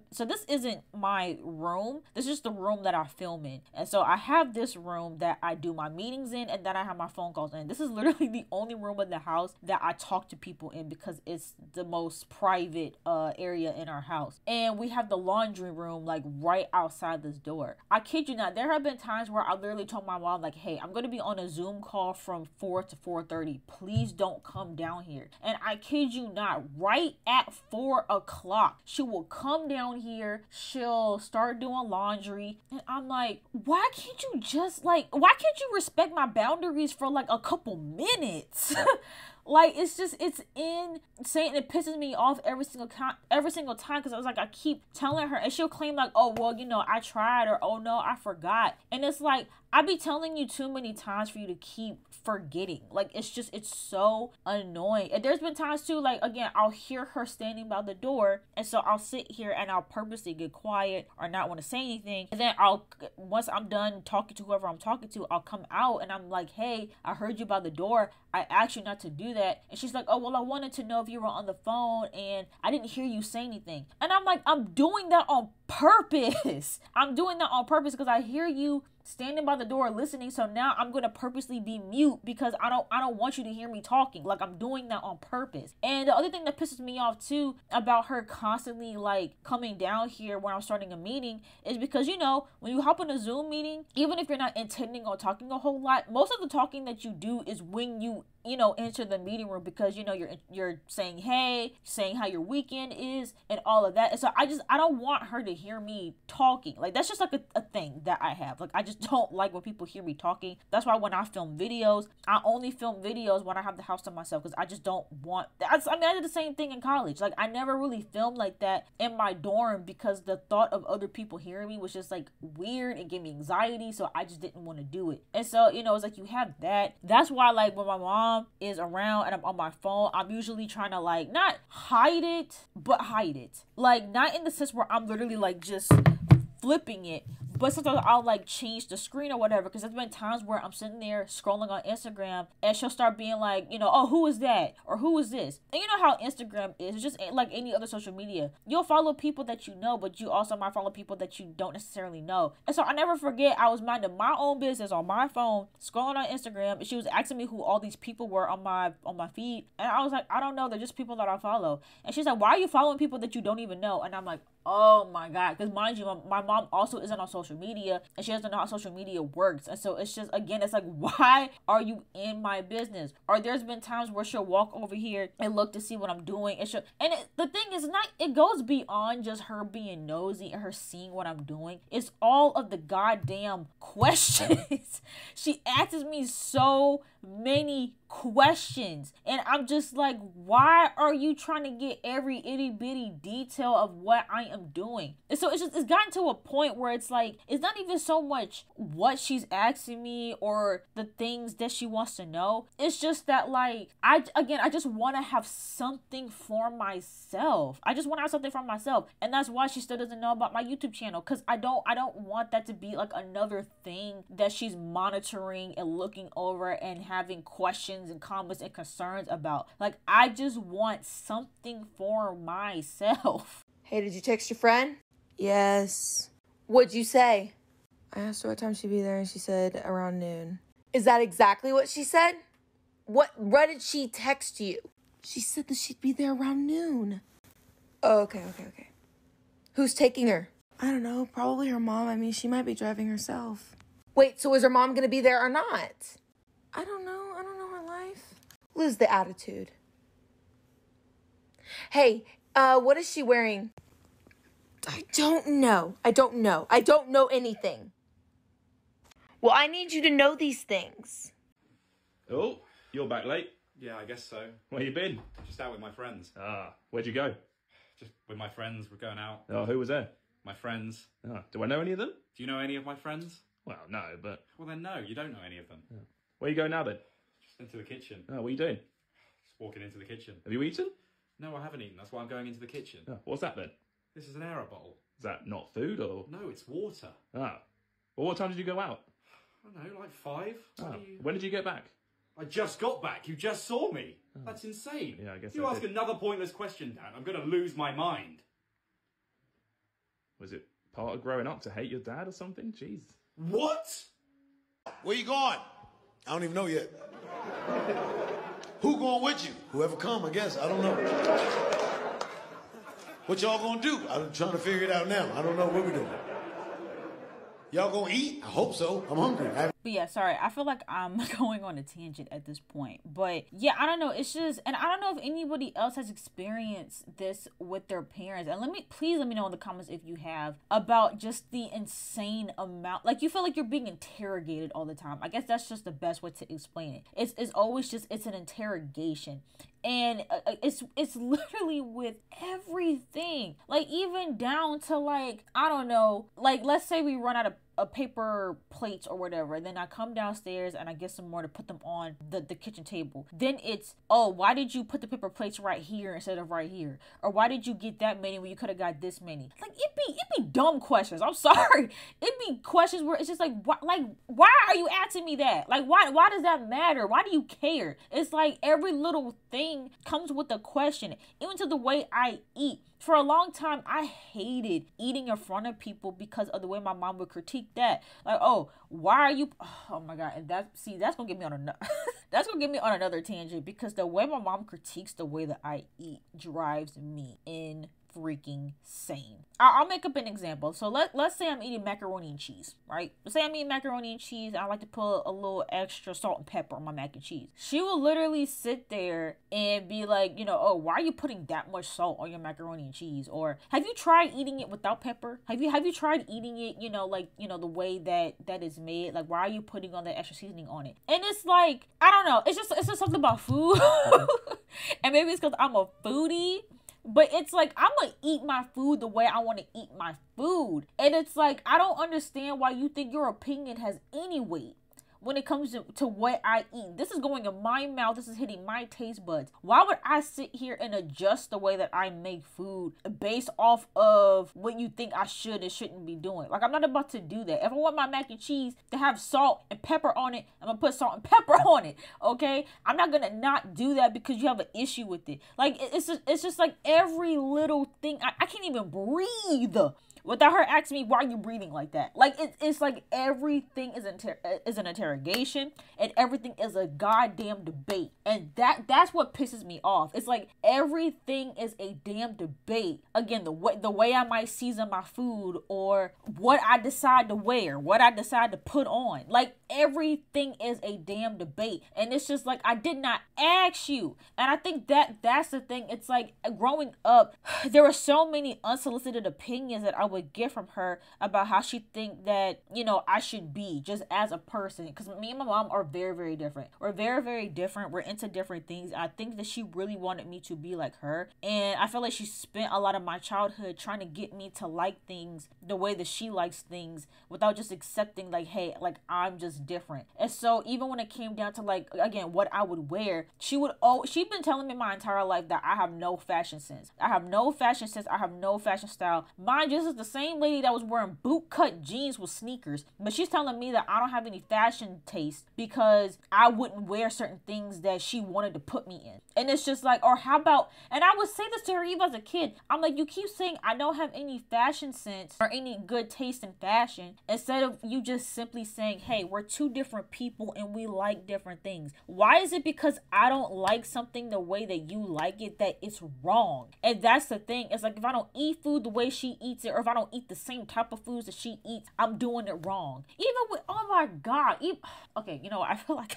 so this isn't my room. This is just the room that I film in. And so I have this room that I do my meetings in, and then I have my phone calls in. This is literally the only room in the house that I talk to people in because it's the most private area in our house. And we have the laundry room like right outside this door. I kid you not, there have been times where I literally told my mom like, hey, I'm going to be on a Zoom call from 4 to 4:30, please don't come down here. And I kid you not, right at 4 o'clock, she will come down here, she'll start doing laundry, and I'm like, why can't you just like, why can't you respect my boundaries for like a couple minutes? Like, it's just, it's insane. It pisses me off every single time, because I was like, I keep telling her, and she'll claim like, oh, well, you know, I tried, or oh, no, I forgot. And it's like, I be telling you too many times for you to keep forgetting. Like, it's just, it's so annoying. And there's been times too, like, again, I'll hear her standing by the door, and so I'll sit here and I'll purposely get quiet or not want to say anything. And then I'll, once I'm done talking to whoever I'm talking to, I'll come out and I'm like, hey, I heard you by the door. I asked you not to do that. And she's like, oh, well, I wanted to know if you were on the phone and I didn't hear you say anything. And I'm like, I'm doing that on purpose. I'm doing that on purpose because I hear you standing by the door listening, so now I'm gonna purposely be mute because I don't want you to hear me talking. Like, I'm doing that on purpose. And the other thing that pisses me off too about her constantly like coming down here when I'm starting a meeting is because, you know, when you hop on a Zoom meeting, even if you're not intending on talking a whole lot, most of the talking that you do is when you know, enter the meeting room, because, you know, you're saying hey, saying how your weekend is and all of that. And so I don't want her to hear me talking. Like, that's just like a thing that I have. Like, I just don't like when people hear me talking. That's why when I film videos, I only film videos when I have the house to myself, because I just don't want that. I mean, I did the same thing in college. Like, I never really filmed like that in my dorm because the thought of other people hearing me was just like weird and gave me anxiety, so I just didn't want to do it. And so, you know, it's like you have that. That's why, like, when my mom is around and I'm on my phone, I'm usually trying to like not hide it, but hide it, like not in the sense where I'm literally like just flipping it, but sometimes I'll like change the screen or whatever, because there's been times where I'm sitting there scrolling on Instagram and she'll start being like, you know, oh, who is that, or who is this? And you know how Instagram is, it's just like any other social media, you'll follow people that you know, but you also might follow people that you don't necessarily know. And so I never forget, I was minding my own business on my phone scrolling on Instagram, and she was asking me who all these people were on my feed, and I was like, I don't know, they're just people that I follow. And she's like, why are you following people that you don't even know? And I'm like, oh my God, because mind you, my mom also isn't on social media, and she doesn't know how social media works. And so it's just, again, it's like, why are you in my business? Or there's been times where she'll walk over here and look to see what I'm doing, the thing is, not, it goes beyond just her being nosy and her seeing what I'm doing. It's all of the goddamn questions. She asks me so many questions, and I'm just like, why are you trying to get every itty bitty detail of what I am doing? And so it's just, it's gotten to a point where it's like, it's not even so much what she's asking me or the things that she wants to know. It's just that, like, I just want to have something for myself. I just want to have something for myself. And that's why she still doesn't know about my YouTube channel, because I don't want that to be like another thing that she's monitoring and looking over and having questions and comments and concerns about. Like, I just want something for myself. Hey, did you text your friend? Yes. What'd you say? I asked her what time she'd be there, and she said around noon. Is that exactly what she said? What did she text you? She said that she'd be there around noon. Oh, okay. Who's taking her? I don't know, probably her mom. I mean, she might be driving herself. Wait, so is her mom gonna be there or not? I don't know. I don't know her life. Lose the attitude. Hey, what is she wearing? I don't know. I don't know anything. Well, I need you to know these things. Oh, you're back late? Yeah, I guess so. Where you been? Just out with my friends. Ah, where'd you go? Just with my friends. We're going out. Oh, who was there? My friends. Oh, do I know any of them? Do you know any of my friends? Well, no, but... Well, then no, you don't know any of them. Yeah. Where are you going now, then? Just into the kitchen. Oh, what are you doing? Just walking into the kitchen. Have you eaten? No, I haven't eaten. That's why I'm going into the kitchen. Oh, what's that, then? This is an aero bottle. Is that not food, or...? No, it's water. Ah. Well, what time did you go out? I don't know, like 5? Oh. When did you get back? I just got back. You just saw me. Oh. That's insane. Yeah, I guess you ask another pointless question, Dan, I'm going to lose my mind. Was it part of growing up to hate your dad or something? Jeez. What? Where you going? I don't even know yet. Who going with you? Whoever come, I guess. I don't know. What y'all going to do? I'm trying to figure it out now. I don't know what we're doing. Y'all gonna eat? I hope so. I'm hungry. But yeah, sorry. I feel like I'm going on a tangent at this point. But yeah, I don't know. It's just, and I don't know if anybody else has experienced this with their parents. And please let me know in the comments if you have, about just the insane amount. Like, you feel like you're being interrogated all the time. I guess that's just the best way to explain it. It's always just, it's an interrogation. And it's literally with everything. Like, even down to, like, I don't know, like, let's say we run out of paper plates or whatever, and then I come downstairs and I get some more to put them on the kitchen table. Then it's, oh, why did you put the paper plates right here instead of right here? Or why did you get that many when you could have got this many? Like, it be dumb questions. I'm sorry. It be questions where it's just like, why are you asking me that? Like, why does that matter? Why do you care? It's like every little thing comes with a question, even to the way I eat. For a long time, I hated eating in front of people because of the way my mom would critique that. Like, oh, why are you... Oh, my God. And that's going to get me on another... That's going to get me on another tangent, because the way my mom critiques the way that I eat drives me in... freaking sane. I'll make up an example. So let's say I'm eating macaroni and cheese, right? Let's say I'm eating macaroni and cheese, and I like to put a little extra salt and pepper on my mac and cheese. She will literally sit there and be like, you know, oh, why are you putting that much salt on your macaroni and cheese? Or have you tried eating it without pepper? Have you tried eating it, you know, like, you know, the way that is made? Like, why are you putting on that extra seasoning on it? And it's like, I don't know. It's just something about food. And maybe it's because I'm a foodie. But it's like, I'm gonna eat my food the way I want to eat my food. And it's like, I don't understand why you think your opinion has any weight when it comes to what I eat. This is going in my mouth. This is hitting my taste buds. Why would I sit here and adjust the way that I make food based off of what you think I should and shouldn't be doing? Like, I'm not about to do that. If I want my mac and cheese to have salt and pepper on it, I'm gonna put salt and pepper on it, okay? I'm not gonna not do that because you have an issue with it. Like, it's just like every little thing. I can't even breathe without her asking me, why are you breathing like that? Like, it's like everything is an interrogation, and everything is a goddamn debate. And that's what pisses me off. It's like everything is a damn debate. Again, the way I might season my food, or what I decide to wear, what I decide to put on. Like, everything is a damn debate. And it's just like, I did not ask you. And I think that's the thing. It's like, growing up, there were so many unsolicited opinions that I would get from her about how she think that, you know, I should be just as a person, because me and my mom are very, very different. We're very, very different. We're into different things. I think that she really wanted me to be like her, and I feel like she spent a lot of my childhood trying to get me to like things the way that she likes things, without just accepting, like, hey, like, I'm just different. And so even when it came down to, like, again, what I would wear, she'd been telling me my entire life that I have no fashion sense. I have no fashion sense. I have no fashion style. Mind you, this is the same lady that was wearing boot cut jeans with sneakers, but she's telling me that I don't have any fashion taste because I wouldn't wear certain things that she wanted to put me in. And it's just like, or how about, and I would say this to her even as a kid, I'm like, you keep saying I don't have any fashion sense or any good taste in fashion, instead of you just simply saying, hey, we're two different people and we like different things. Why is it because I don't like something the way that you like it that it's wrong? And that's the thing. It's like, if I don't eat food the way she eats it, or if I don't eat the same type of foods that she eats, I'm doing it wrong. Even with, oh my God, even, okay, you know, I feel like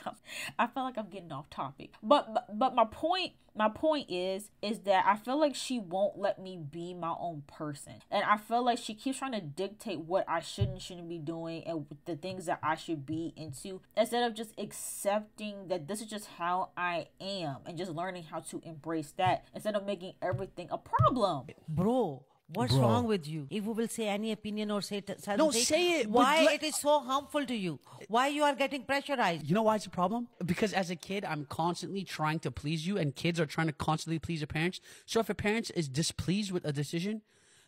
I'm getting off topic, but my point is that I feel like she won't let me be my own person, and I feel like she keeps trying to dictate what I should and shouldn't be doing, and the things that I should be into, instead of just accepting that this is just how I am, and just learning how to embrace that, instead of making everything a problem. Bro, What's wrong with you? If you will say any opinion or say say it. Why it is so harmful to you? Why you are getting pressurized? You know why it's a problem? Because as a kid, I'm constantly trying to please you, and kids are trying to constantly please their parents. So if a parent is displeased with a decision,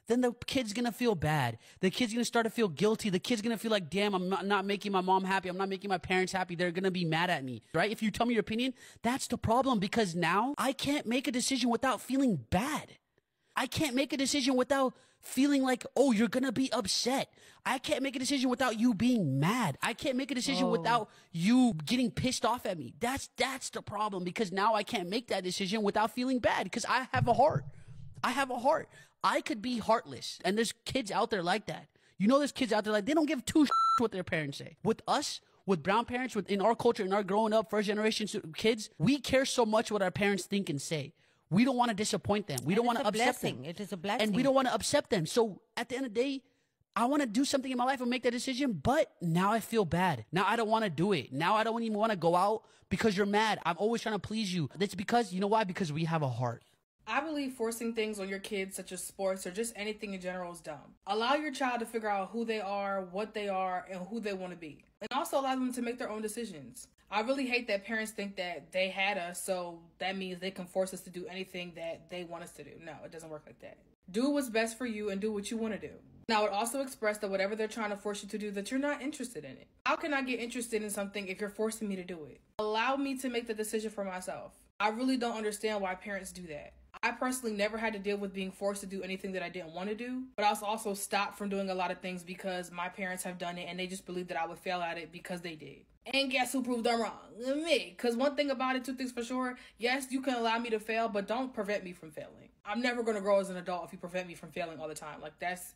then the kid's going to feel bad. The kid's going to start to feel guilty. The kid's going to feel like, damn, I'm not making my mom happy. I'm not making my parents happy. They're going to be mad at me, right? If you tell me your opinion, that's the problem, because now I can't make a decision without feeling bad. I can't make a decision without feeling like, oh, you're going to be upset. I can't make a decision without you being mad. I can't make a decision without you getting pissed off at me. That's the problem, because now I can't make that decision without feeling bad, because I have a heart. I have a heart. I could be heartless. And there's kids out there like that. You know, there's kids out there like they don't give two shits what their parents say. With us, with brown parents, in our culture, in our growing up, first generation kids, we care so much what our parents think and say. We don't want to disappoint them. We don't want to upset them. It is a blessing. And we don't want to upset them. So at the end of the day, I want to do something in my life and make that decision, but now I feel bad. Now I don't want to do it. Now I don't even want to go out because you're mad. I'm always trying to please you. That's because, you know why? Because we have a heart. I believe forcing things on your kids, such as sports or just anything in general, is dumb. Allow your child to figure out who they are, what they are, and who they want to be. And also allow them to make their own decisions. I really hate that parents think that they had us, so that means they can force us to do anything that they want us to do. No, it doesn't work like that. Do what's best for you and do what you want to do. Now, I would also express that whatever they're trying to force you to do, that you're not interested in it. How can I get interested in something if you're forcing me to do it? Allow me to make the decision for myself. I really don't understand why parents do that. I personally never had to deal with being forced to do anything that I didn't want to do, but I was also stopped from doing a lot of things because my parents have done it and they just believed that I would fail at it because they did. And guess who proved them wrong? Me. Because one thing about it, two things for sure. Yes, you can allow me to fail, but don't prevent me from failing. I'm never going to grow as an adult if you prevent me from failing all the time. Like, that's,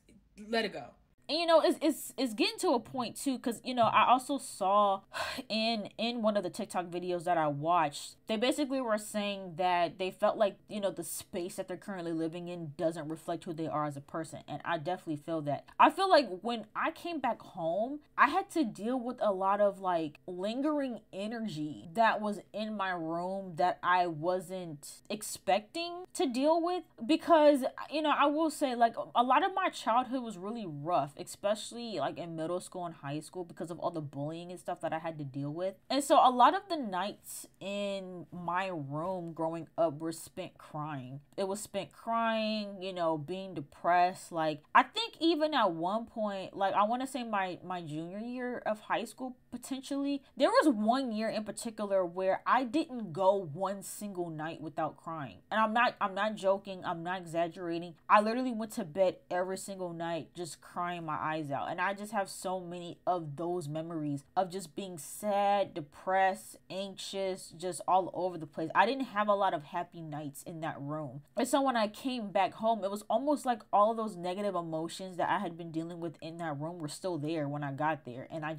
let it go. And, you know, it's getting to a point, too, because, you know, I also saw in one of the TikTok videos that I watched, they basically were saying that they felt like, you know, the space that they're currently living in doesn't reflect who they are as a person. And I definitely feel that. I feel like when I came back home, I had to deal with a lot of, like, lingering energy that was in my room that I wasn't expecting to deal with. Because, you know, I will say, like, a lot of my childhood was really rough, especially like in middle school and high school, because of all the bullying and stuff that I had to deal with. And so a lot of the nights in my room growing up were spent crying. It was spent crying, you know, being depressed. Like, I think even at one point, like I want to say my junior year of high school, potentially, there was one year in particular where I didn't go one single night without crying. And I'm not joking. I'm not exaggerating. I literally went to bed every single night just crying my eyes out. And I just have so many of those memories of just being sad, depressed, anxious, just all over the place. I didn't have a lot of happy nights in that room. And so when I came back home, it was almost like all of those negative emotions that I had been dealing with in that room were still there when I got there. And I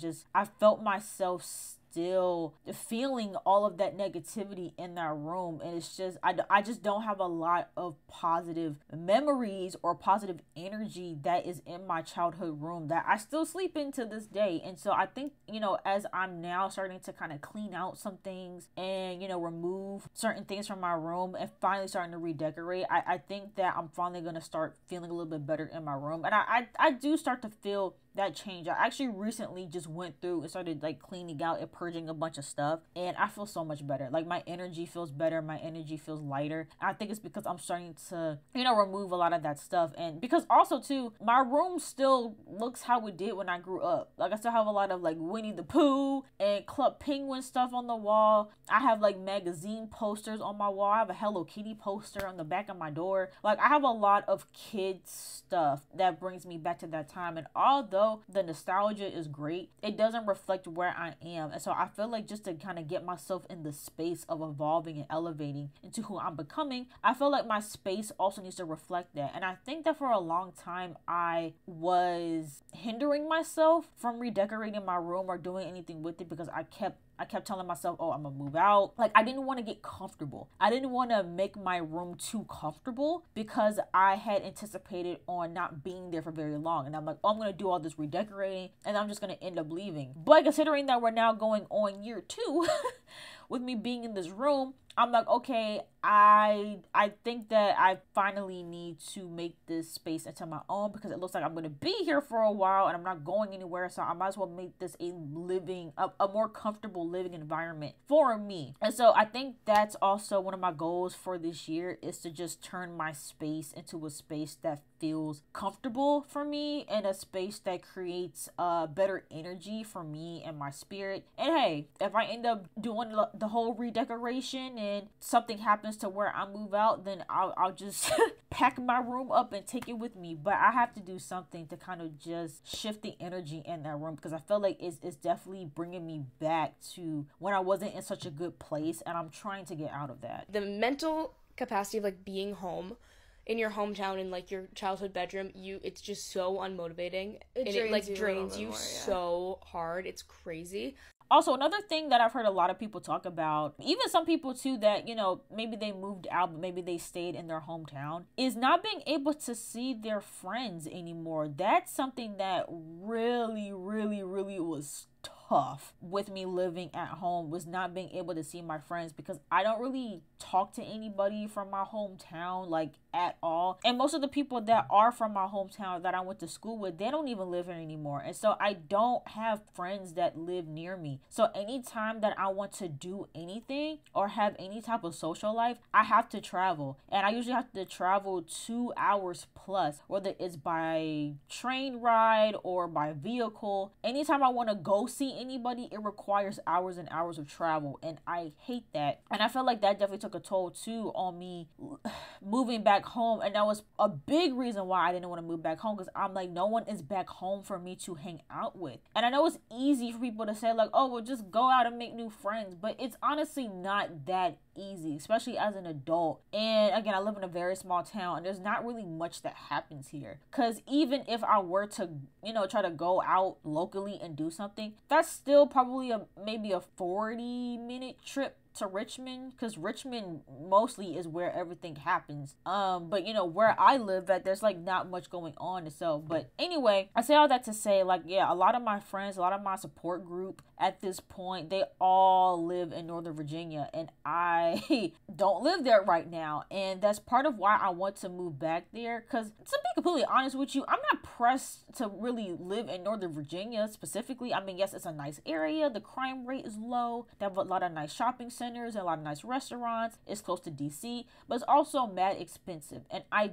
felt myself still feeling all of that negativity in that room. And it's just, I just don't have a lot of positive memories or positive energy that is in my childhood room that I still sleep in to this day. And so I think, you know, as I'm now starting to kind of clean out some things and, you know, remove certain things from my room and finally starting to redecorate, I think that I'm finally going to start feeling a little bit better in my room. And I do start to feel that change. I actually recently just went through and started like cleaning out and purging a bunch of stuff, and I feel so much better. Like, my energy feels better, my energy feels lighter. I think it's because I'm starting to, you know, remove a lot of that stuff. And because also too, my room still looks how it did when I grew up. Like, I still have a lot of like Winnie the Pooh and Club Penguin stuff on the wall. I have like magazine posters on my wall. I have a Hello Kitty poster on the back of my door. Like, I have a lot of kid stuff that brings me back to that time. And although the nostalgia is great, it doesn't reflect where I am. And so I feel like just to kind of get myself in the space of evolving and elevating into who I'm becoming, I feel like my space also needs to reflect that. And I think that for a long time, I was hindering myself from redecorating my room or doing anything with it because I kept telling myself, oh, I'm gonna move out. Like, I didn't want to get comfortable. I didn't want to make my room too comfortable because I had anticipated on not being there for very long. And I'm like, oh, I'm gonna do all this redecorating and I'm just gonna end up leaving. But considering that we're now going on year 2 with me being in this room, I'm like, okay, I think that I finally need to make this space into my own, because it looks like I'm going to be here for a while and I'm not going anywhere. So I might as well make this a living, a more comfortable living environment for me. And so I think that's also one of my goals for this year, is to just turn my space into a space that feels comfortable for me, and a space that creates better energy for me and my spirit. And hey, if I end up doing the whole redecoration and something happens to where I move out, then I'll just pack my room up and take it with me. But I have to do something to kind of just shift the energy in that room, because I feel like it's definitely bringing me back to when I wasn't in such a good place, and I'm trying to get out of that. The mental capacity of like being home in your hometown, in like your childhood bedroom, it's just so unmotivating. It drains you so hard. It's crazy. Also, another thing that I've heard a lot of people talk about, even some people too that, you know, maybe they moved out, but maybe they stayed in their hometown, is not being able to see their friends anymore. That's something that really, really, really was tough with me living at home, was not being able to see my friends, because I don't really talk to anybody from my hometown like at all, and most of the people that are from my hometown that I went to school with, they don't even live here anymore. And so I don't have friends that live near me, so anytime that I want to do anything or have any type of social life, I have to travel, and I usually have to travel 2 hours plus, whether it's by train ride or by vehicle. Anytime I want to go see anybody, it requires hours and hours of travel, and I hate that. And I felt like that definitely took a toll too on me moving back home, and that was a big reason why I didn't want to move back home, because I'm like, no one is back home for me to hang out with. And I know it's easy for people to say like, oh well, just go out and make new friends, but it's honestly not that easy, especially as an adult. And again, I live in a very small town, and there's not really much that happens here, because even if I were to, you know, try to go out locally and do something, that's still probably maybe a 40-minute trip to Richmond, because Richmond mostly is where everything happens. But you know, where I live at, there's like not much going on. So, but anyway, I say all that to say, like, yeah, a lot of my friends, a lot of my support group at this point, they all live in Northern Virginia, and I don't live there right now. And that's part of why I want to move back there, because to be completely honest with you, I'm not pressed to really live in Northern Virginia specifically. I mean, yes, it's a nice area, the crime rate is low, they have a lot of nice shopping centers, a lot of nice restaurants, it's close to DC, but it's also mad expensive, and I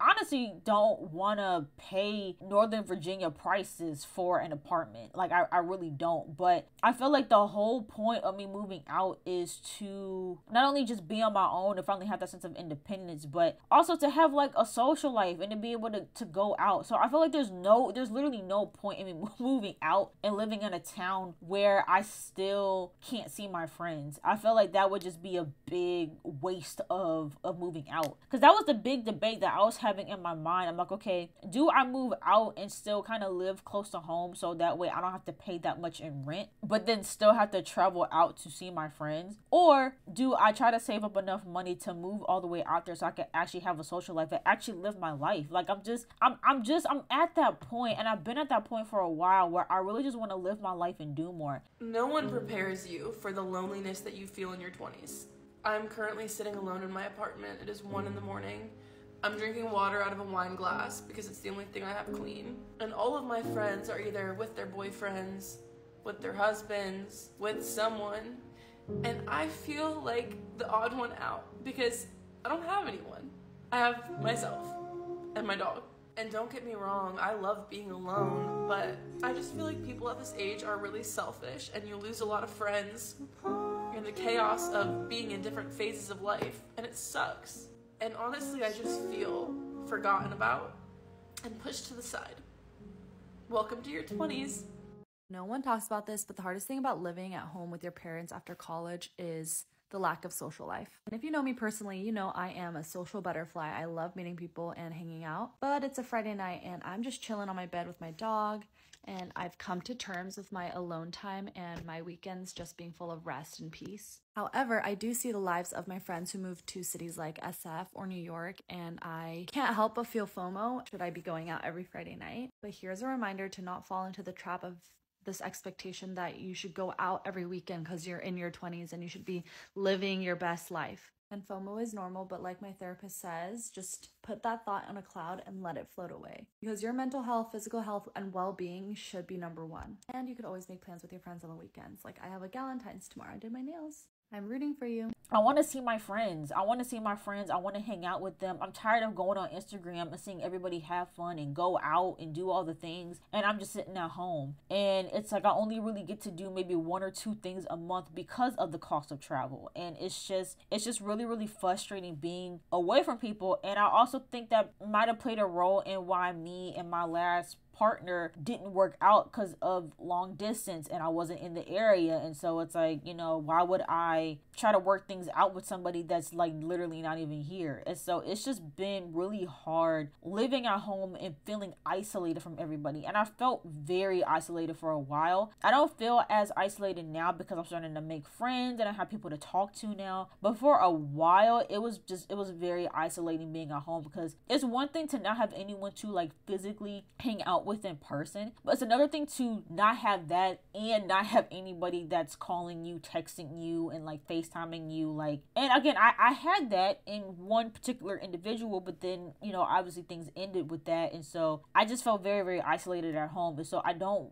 honestly don't want to pay Northern Virginia prices for an apartment. Like, I really don't. But I feel like the whole point of me moving out is to not only just be on my own and finally have that sense of independence, but also to have like a social life and to be able to go out. So I feel like there's literally no point in me moving out and living in a town where I still can't see my friends. I feel like that would just be a big waste of moving out, because that was the big debate that I was having in my mind. I'm like, okay, do I move out and still kind of live close to home so that way I don't have to pay that much in rent, but then still have to travel out to see my friends? Or do I try to save up enough money to move all the way out there so I can actually have a social life and actually live my life? Like, I'm at that point, and I've been at that point for a while, where I really just want to live my life and do more. No one prepares you for the loneliness that you feel in your 20s. I'm currently sitting alone in my apartment. It is 1 in the morning. I'm drinking water out of a wine glass because it's the only thing I have clean. And all of my friends are either with their boyfriends, with their husbands, with someone. And I feel like the odd one out because I don't have anyone. I have myself and my dog. And don't get me wrong, I love being alone, but I just feel like people at this age are really selfish, and you lose a lot of friends in the chaos of being in different phases of life, and it sucks. And honestly, I just feel forgotten about and pushed to the side. Welcome to your 20s. No one talks about this, but the hardest thing about living at home with your parents after college is the lack of social life. And if you know me personally, you know I am a social butterfly. I love meeting people and hanging out, but it's a Friday night and I'm just chilling on my bed with my dog, and I've come to terms with my alone time and my weekends just being full of rest and peace. However, I do see the lives of my friends who moved to cities like SF or New York, and I can't help but feel FOMO. Should I be going out every Friday night? But here's a reminder to not fall into the trap of this expectation that you should go out every weekend because you're in your 20s and you should be living your best life. And FOMO is normal, but like my therapist says, just put that thought on a cloud and let it float away, because your mental health, physical health, and well-being should be number one. And you could always make plans with your friends on the weekends. Like, I have a Galentine's tomorrow. I did my nails. I'm rooting for you. I want to see my friends. I want to see my friends. I want to hang out with them. I'm tired of going on Instagram and seeing everybody have fun and go out and do all the things, and I'm just sitting at home. And it's like I only really get to do maybe one or two things a month because of the cost of travel. And it's just really, really frustrating being away from people. And I also think that might have played a role in why me and my last partner didn't work out, because of long distance and I wasn't in the area. And so it's like, you know, why would I try to work things out with somebody that's like literally not even here? And so it's just been really hard living at home and feeling isolated from everybody. And I felt very isolated for a while. I don't feel as isolated now because I'm starting to make friends and I have people to talk to now. But for a while, it was very isolating being at home, because it's one thing to not have anyone to like physically hang out with in person, but it's another thing to not have that and not have anybody that's calling you, texting you, and like FaceTiming you. Like, and again, I had that in one particular individual, but then, you know, obviously things ended with that, and so I just felt very, very isolated at home. And so I don't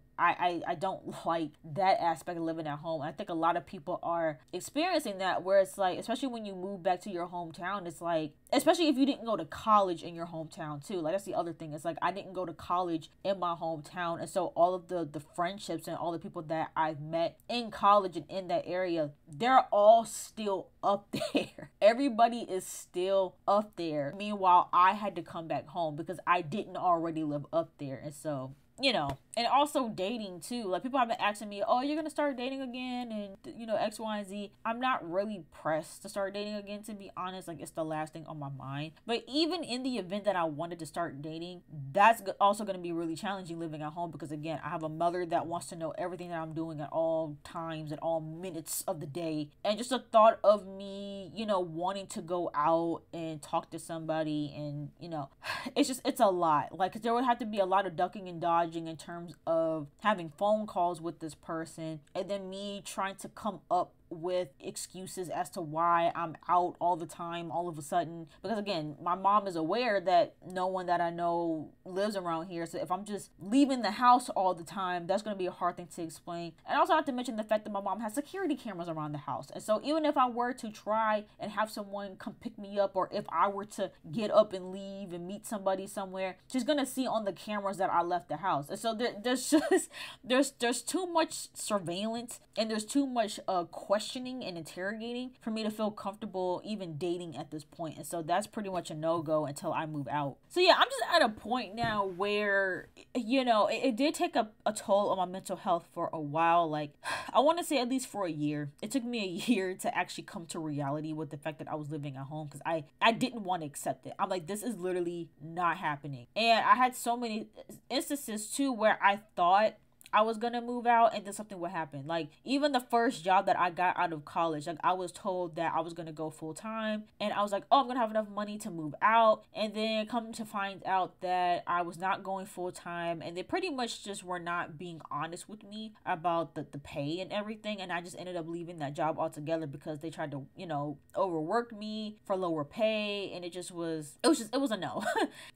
like that aspect of living at home. I think a lot of people are experiencing that, where it's like, especially when you move back to your hometown, it's like, especially if you didn't go to college in your hometown too. Like, that's the other thing. It's like, I didn't go to college in my hometown. And so all of the friendships and all the people that I've met in college and in that area, they're all still up there. Everybody is still up there. Meanwhile, I had to come back home because I didn't already live up there. And so, you know, and also dating too. Like, people have been asking me, oh, you're gonna start dating again, and you know, X, Y, and Z. I'm not really pressed to start dating again, to be honest. Like, it's the last thing on my mind. But even in the event that I wanted to start dating, that's also gonna be really challenging living at home, because again, I have a mother that wants to know everything that I'm doing at all times, at all minutes of the day. And just the thought of me, you know, wanting to go out and talk to somebody, and you know, it's a lot. Like, there would have to be a lot of ducking and dodging in terms of having phone calls with this person, and then me trying to come up with excuses as to why I'm out all the time all of a sudden. Because again, my mom is aware that no one that I know lives around here, so if I'm just leaving the house all the time, that's going to be a hard thing to explain. And also, not to mention the fact that my mom has security cameras around the house, and so even if I were to try and have someone come pick me up, or if I were to get up and leave and meet somebody somewhere, she's going to see on the cameras that I left the house. And so there's too much surveillance, and there's too much questioning and interrogating for me to feel comfortable even dating at this point. And so that's pretty much a no-go until I move out. So yeah, I'm just at a point now where, you know, it did take a toll on my mental health for a while. Like, I want to say at least for a year. It took me a year to actually come to reality with the fact that I was living at home, because I didn't want to accept it. I'm like, this is literally not happening. And I had so many instances too where I thought I was gonna move out, and then something would happen. Like, even the first job that I got out of college, like, I was told that I was gonna go full time, and I was like, oh, I'm gonna have enough money to move out. And then come to find out that I was not going full time, and they pretty much just were not being honest with me about the pay and everything. And I just ended up leaving that job altogether because they tried to, you know, overwork me for lower pay, and it was a no.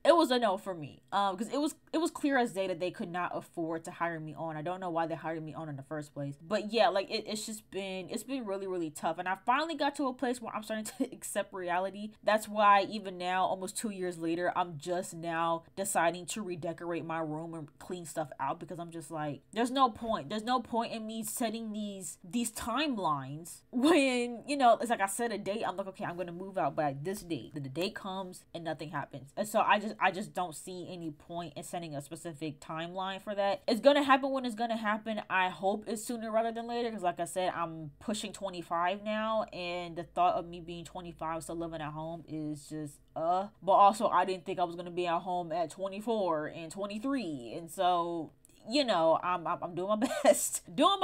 It was a no for me, because it was clear as day that they could not afford to hire me on. I don't know why they hired me on in the first place. But yeah, like, it's been really, really tough. And I finally got to a place where I'm starting to accept reality. That's why even now, almost 2 years later, I'm just now deciding to redecorate my room and clean stuff out, because I'm just like, there's no point. There's no point in me setting these timelines when, you know, it's like I set a date. I'm like, okay, I'm gonna move out by this date. Then the date comes and nothing happens. And so I just don't see any point in setting a specific timeline for that. It's gonna happen when it's gonna happen. I hope it's sooner rather than later, because like I said, I'm pushing 25 now, and the thought of me being 25 still living at home is just but also I didn't think I was gonna be at home at 24 and 23, and so, you know, I'm doing my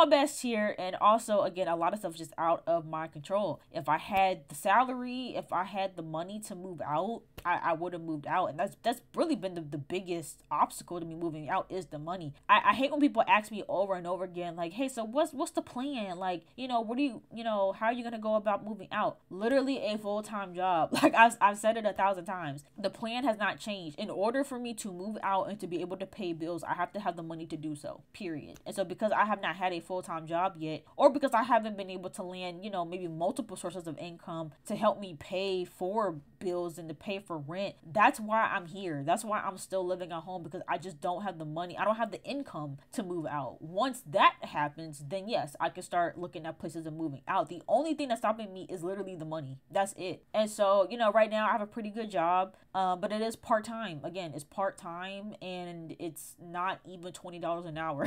best, here. And also, again, a lot of stuff just out of my control. If I had the salary, if I had the money to move out, I would have moved out. And that's really been the biggest obstacle to me moving out is the money. I hate when people ask me over and over again, like, hey, so what's the plan? Like, you know, what do you, you know, how are you going to go about moving out? Literally a full-time job. Like I've said it 1,000 times. The plan has not changed. In order for me to move out and to be able to pay bills, I have to have the money to do so, period. And so because I have not had a full-time job yet, or because I haven't been able to land, you know, maybe multiple sources of income to help me pay for bills and to pay for rent, that's why I'm here. That's why I'm still living at home, because I just don't have the money. I don't have the income to move out. Once that happens, then yes, I can start looking at places and moving out. The only thing that's stopping me is literally the money. That's it. And so, you know, right now I have a pretty good job, but it is part-time. Again, it's part-time and it's not even $20 an hour.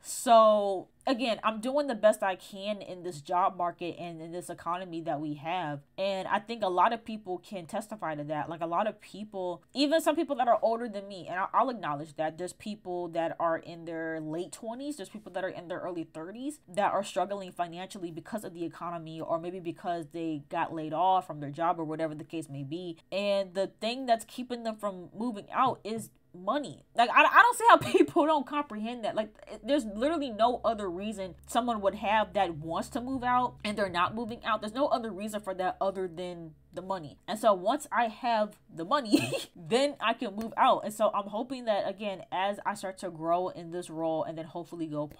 So again, I'm doing the best I can in this job market and in this economy that we have. And I think a lot of people can testify to that. Like a lot of people, even some people that are older than me, and I'll acknowledge that there's people that are in their late 20s, there's people that are in their early 30s that are struggling financially because of the economy, or maybe because they got laid off from their job or whatever the case may be. And the thing that's keeping them from moving out is money. Like I don't see how people don't comprehend that. Like there's literally no other reason someone would have that wants to move out and they're not moving out. There's no other reason for that other than the money. And so once I have the money, then I can move out. And so I'm hoping that, again, as I start to grow in this role and then hopefully go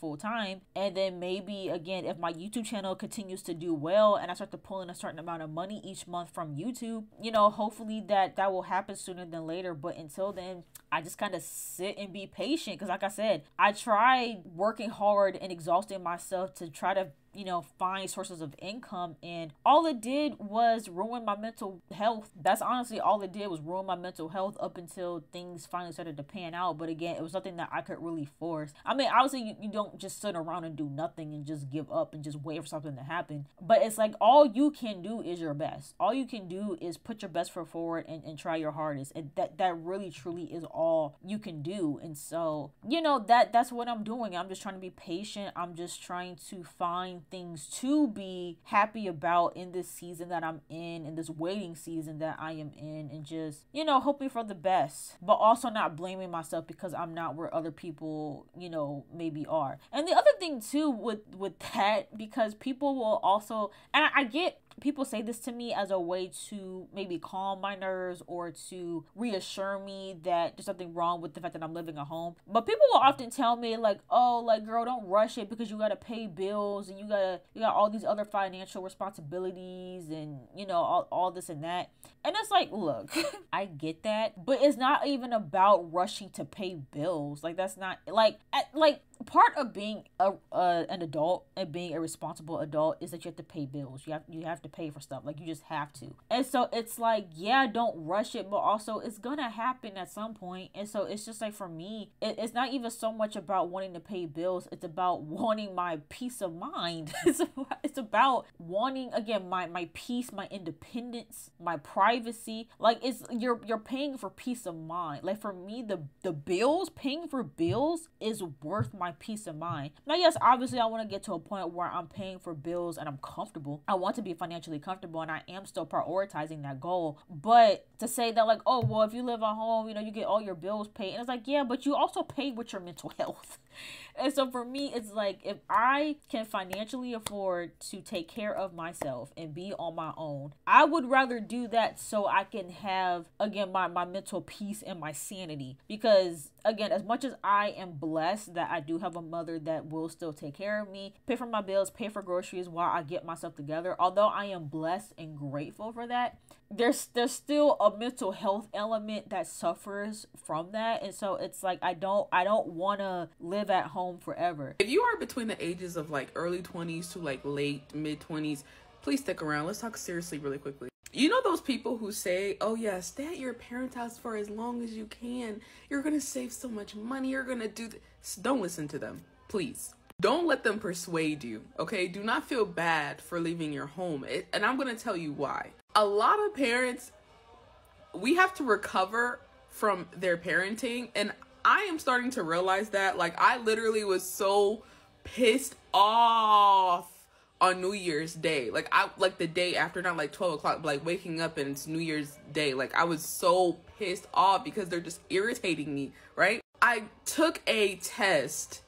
full time, and then maybe, again, if my YouTube channel continues to do well and I start to pull in a certain amount of money each month from YouTube, you know, hopefully that will happen sooner than later. But until then, I just kind of sit and be patient, because like I said, I tried working hard and exhausting myself to try to, you know, find sources of income, and all it did was ruin my mental health. That's honestly all it did, was ruin my mental health up until things finally started to pan out. But again, it was nothing that I could really force. I mean, obviously you don't just sit around and do nothing and just give up and just wait for something to happen, but it's like all you can do is your best. All you can do is put your best foot forward and try your hardest, and that really truly is all you can do. And so, you know, that's what I'm doing. I'm just trying to be patient. I'm just trying to find things to be happy about in this season that I'm in this waiting season that I am in, and just, you know, hoping for the best, but also not blaming myself because I'm not where other people, you know, maybe are. And the other thing too with that, because people will also, and I get people say this to me as a way to maybe calm my nerves or to reassure me that there's something wrong with the fact that I'm living at home. But people will often tell me like, oh, like, girl, don't rush it because you gotta pay bills and you got all these other financial responsibilities and, you know, all this and that. And it's like, look, I get that, but it's not even about rushing to pay bills. Like that's not like part of being an adult and being a responsible adult is that you have to pay bills. You have to pay for stuff. Like you just have to. And so it's like, yeah, don't rush it, but also it's gonna happen at some point. And so it's just like, for me, it's not even so much about wanting to pay bills. It's about wanting my peace of mind. It's about wanting, again, my peace, my independence, my privacy. Like it's you're paying for peace of mind. Like for me, the bills, paying for bills is worth my peace of mind. Now, yes, obviously I want to get to a point where I'm paying for bills and I'm comfortable. I want to be financially comfortable, and I am still prioritizing that goal. But to say that like, oh, well, if you live at home, you know, you get all your bills paid. And it's like, yeah, but you also pay with your mental health. And so for me, it's like, if I can financially afford to take care of myself and be on my own, I would rather do that so I can have, again, my mental peace and my sanity. Because again, as much as I am blessed that I do have a mother that will still take care of me, pay for my bills, pay for groceries while I get myself together, although I am blessed and grateful for that, there's still a mental health element that suffers from that. And so it's like, I don't want to live at home forever. If you are between the ages of like early 20s to like late mid 20s, please stick around. Let's talk seriously really quickly. You know those people who say, oh yeah, stay at your parents' house for as long as you can, you're gonna save so much money, you're gonna do this. Don't listen to them, please. Don't let them persuade you, okay? Do not feel bad for leaving your home. And I'm gonna tell you why. A lot of parents, we have to recover from their parenting, and I am starting to realize that. Like I literally was so pissed off on New Year's Day, like I like the day after, not like 12 o'clock, but like waking up and it's New Year's Day. Like I was so pissed off because they're just irritating me, right? I took a test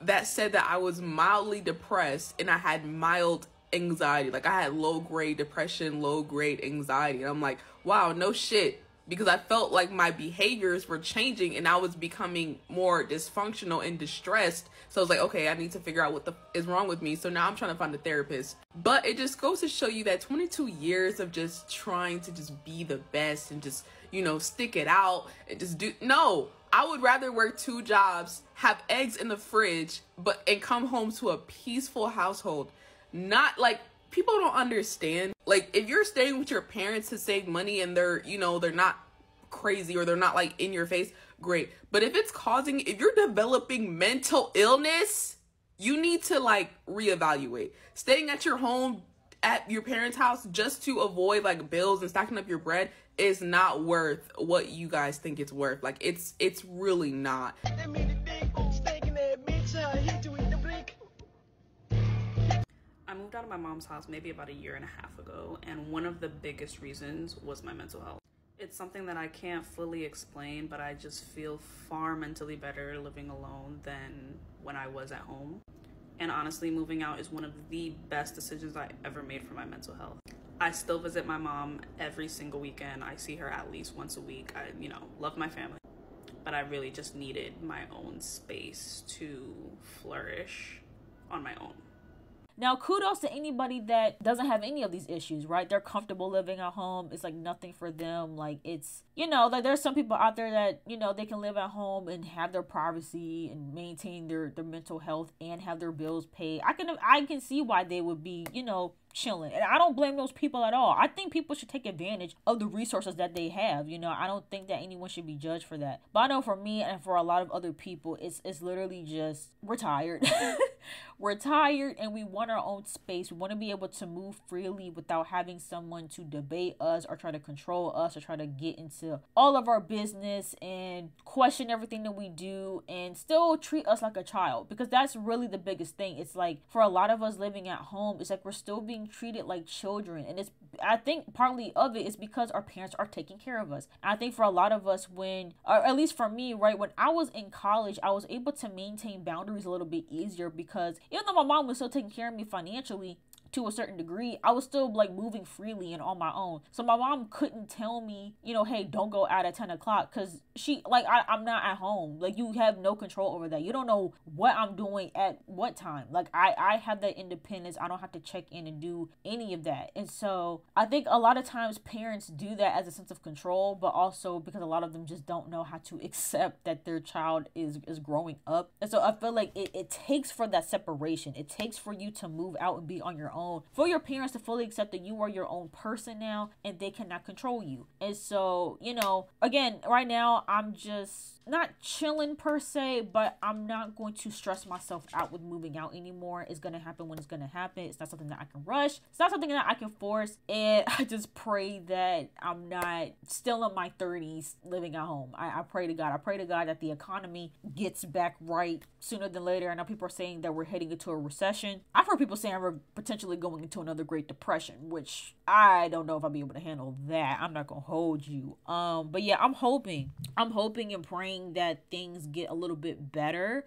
that said that I was mildly depressed and I had mild anxiety. Like I had low grade depression, low grade anxiety, and I'm like, wow, no shit, because I felt like my behaviors were changing and I was becoming more dysfunctional and distressed. So I was like, okay, I need to figure out what the is wrong with me. So now I'm trying to find a therapist. But it just goes to show you that 22 years of just trying to just be the best and just, you know, stick it out and just do, no, I would rather work 2 jobs, have eggs in the fridge, but and come home to a peaceful household. Not like, people don't understand, like if you're staying with your parents to save money and they're, you know, they're not crazy or they're not like in your face, great. But if it's causing, if you're developing mental illness, you need to like reevaluate. Staying at your home at your parents' house just to avoid like bills and stacking up your bread is not worth what you guys think it's worth. Like it's really not. Out of my mom's house maybe about 1.5 years ago, and one of the biggest reasons was my mental health. It's something that I can't fully explain, but I just feel far mentally better living alone than when I was at home. And honestly, moving out is one of the best decisions I ever made for my mental health. I still visit my mom every single weekend. I see her at least once a week. I, you know, love my family, but I really just needed my own space to flourish on my own. Now, kudos to anybody that doesn't have any of these issues, right? They're comfortable living at home. It's like nothing for them. Like it's, you know, like there's some people out there that, you know, they can live at home and have their privacy and maintain their mental health and have their bills paid. I can see why they would be, you know, chilling. And I don't blame those people at all. I think people should take advantage of the resources that they have. You know, I don't think that anyone should be judged for that. But I know for me and for a lot of other people, it's literally just, we're tired. We're tired and we want our own space. We want to be able to move freely without having someone to debate us or try to control us or try to get into all of our business and question everything that we do and still treat us like a child, because that's really the biggest thing. It's like for a lot of us living at home, it's like we're still being treated like children. And it's, I think partly of it is because our parents are taking care of us. And I think for a lot of us, when, or at least for me, right, when I was in college, I was able to maintain boundaries a little bit easier, because even though my mom was still taking care of me financially to a certain degree, I was still like moving freely and on my own. So my mom couldn't tell me, you know, hey, don't go out at 10 o'clock because she, like, I'm not at home. Like, you have no control over that. You don't know what I'm doing at what time. Like, I have that independence. I don't have to check in and do any of that. And so I think a lot of times parents do that as a sense of control, but also because a lot of them just don't know how to accept that their child is growing up. And so I feel like it takes for that separation. It takes for you to move out and be on your own. For your parents to fully accept that you are your own person now and they cannot control you. And so, you know, again, right now I'm just not chilling per se, but I'm not going to stress myself out with moving out anymore. It's gonna happen when it's gonna happen. It's not something that I can rush. It's not something that I can force. And I just pray that I'm not still in my 30s living at home. I pray to God. I pray to God that the economy gets back right sooner than later. I know people are saying that we're heading into a recession. I've heard people saying we're potentially going into another Great Depression, which I don't know if I'll be able to handle that. I'm not gonna hold you. But yeah, I'm hoping and praying that things get a little bit better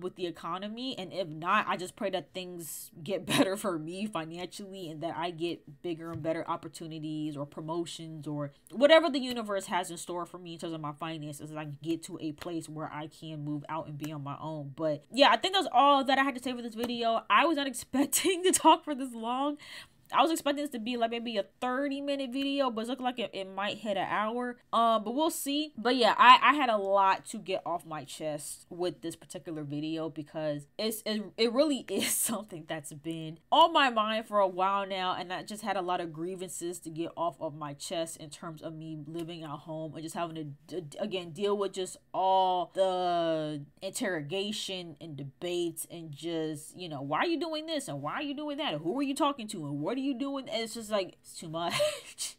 with the economy. And if not, I just pray that things get better for me financially and that I get bigger and better opportunities or promotions or whatever the universe has in store for me in terms of my finances, and I can get to a place where I can move out and be on my own. But yeah, I think that's all that I had to say for this video. I was not expecting to talk for this long. I was expecting this to be like maybe a 30-minute video, but it's looking like it might hit 1 hour. But we'll see. But yeah, I had a lot to get off my chest with this particular video, because it really is something that's been on my mind for a while now, and I just had a lot of grievances to get off of my chest in terms of me living at home and just having to, again, deal with just all the interrogation and debates and just, you know, why are you doing this and why are you doing that and who are you talking to and what are you doing? It's just like, it's too much.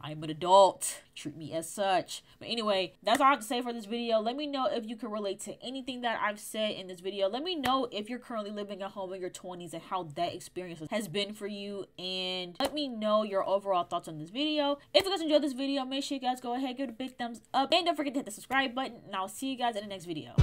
I'm an adult. Treat me as such. But anyway, that's all I have to say for this video. Let me know if you can relate to anything that I've said in this video. Let me know if you're currently living at home in your 20s and how that experience has been for you. And let me know your overall thoughts on this video. If you guys enjoyed this video, make sure you guys go ahead, give it a big thumbs up. And don't forget to hit the subscribe button. And I'll see you guys in the next video.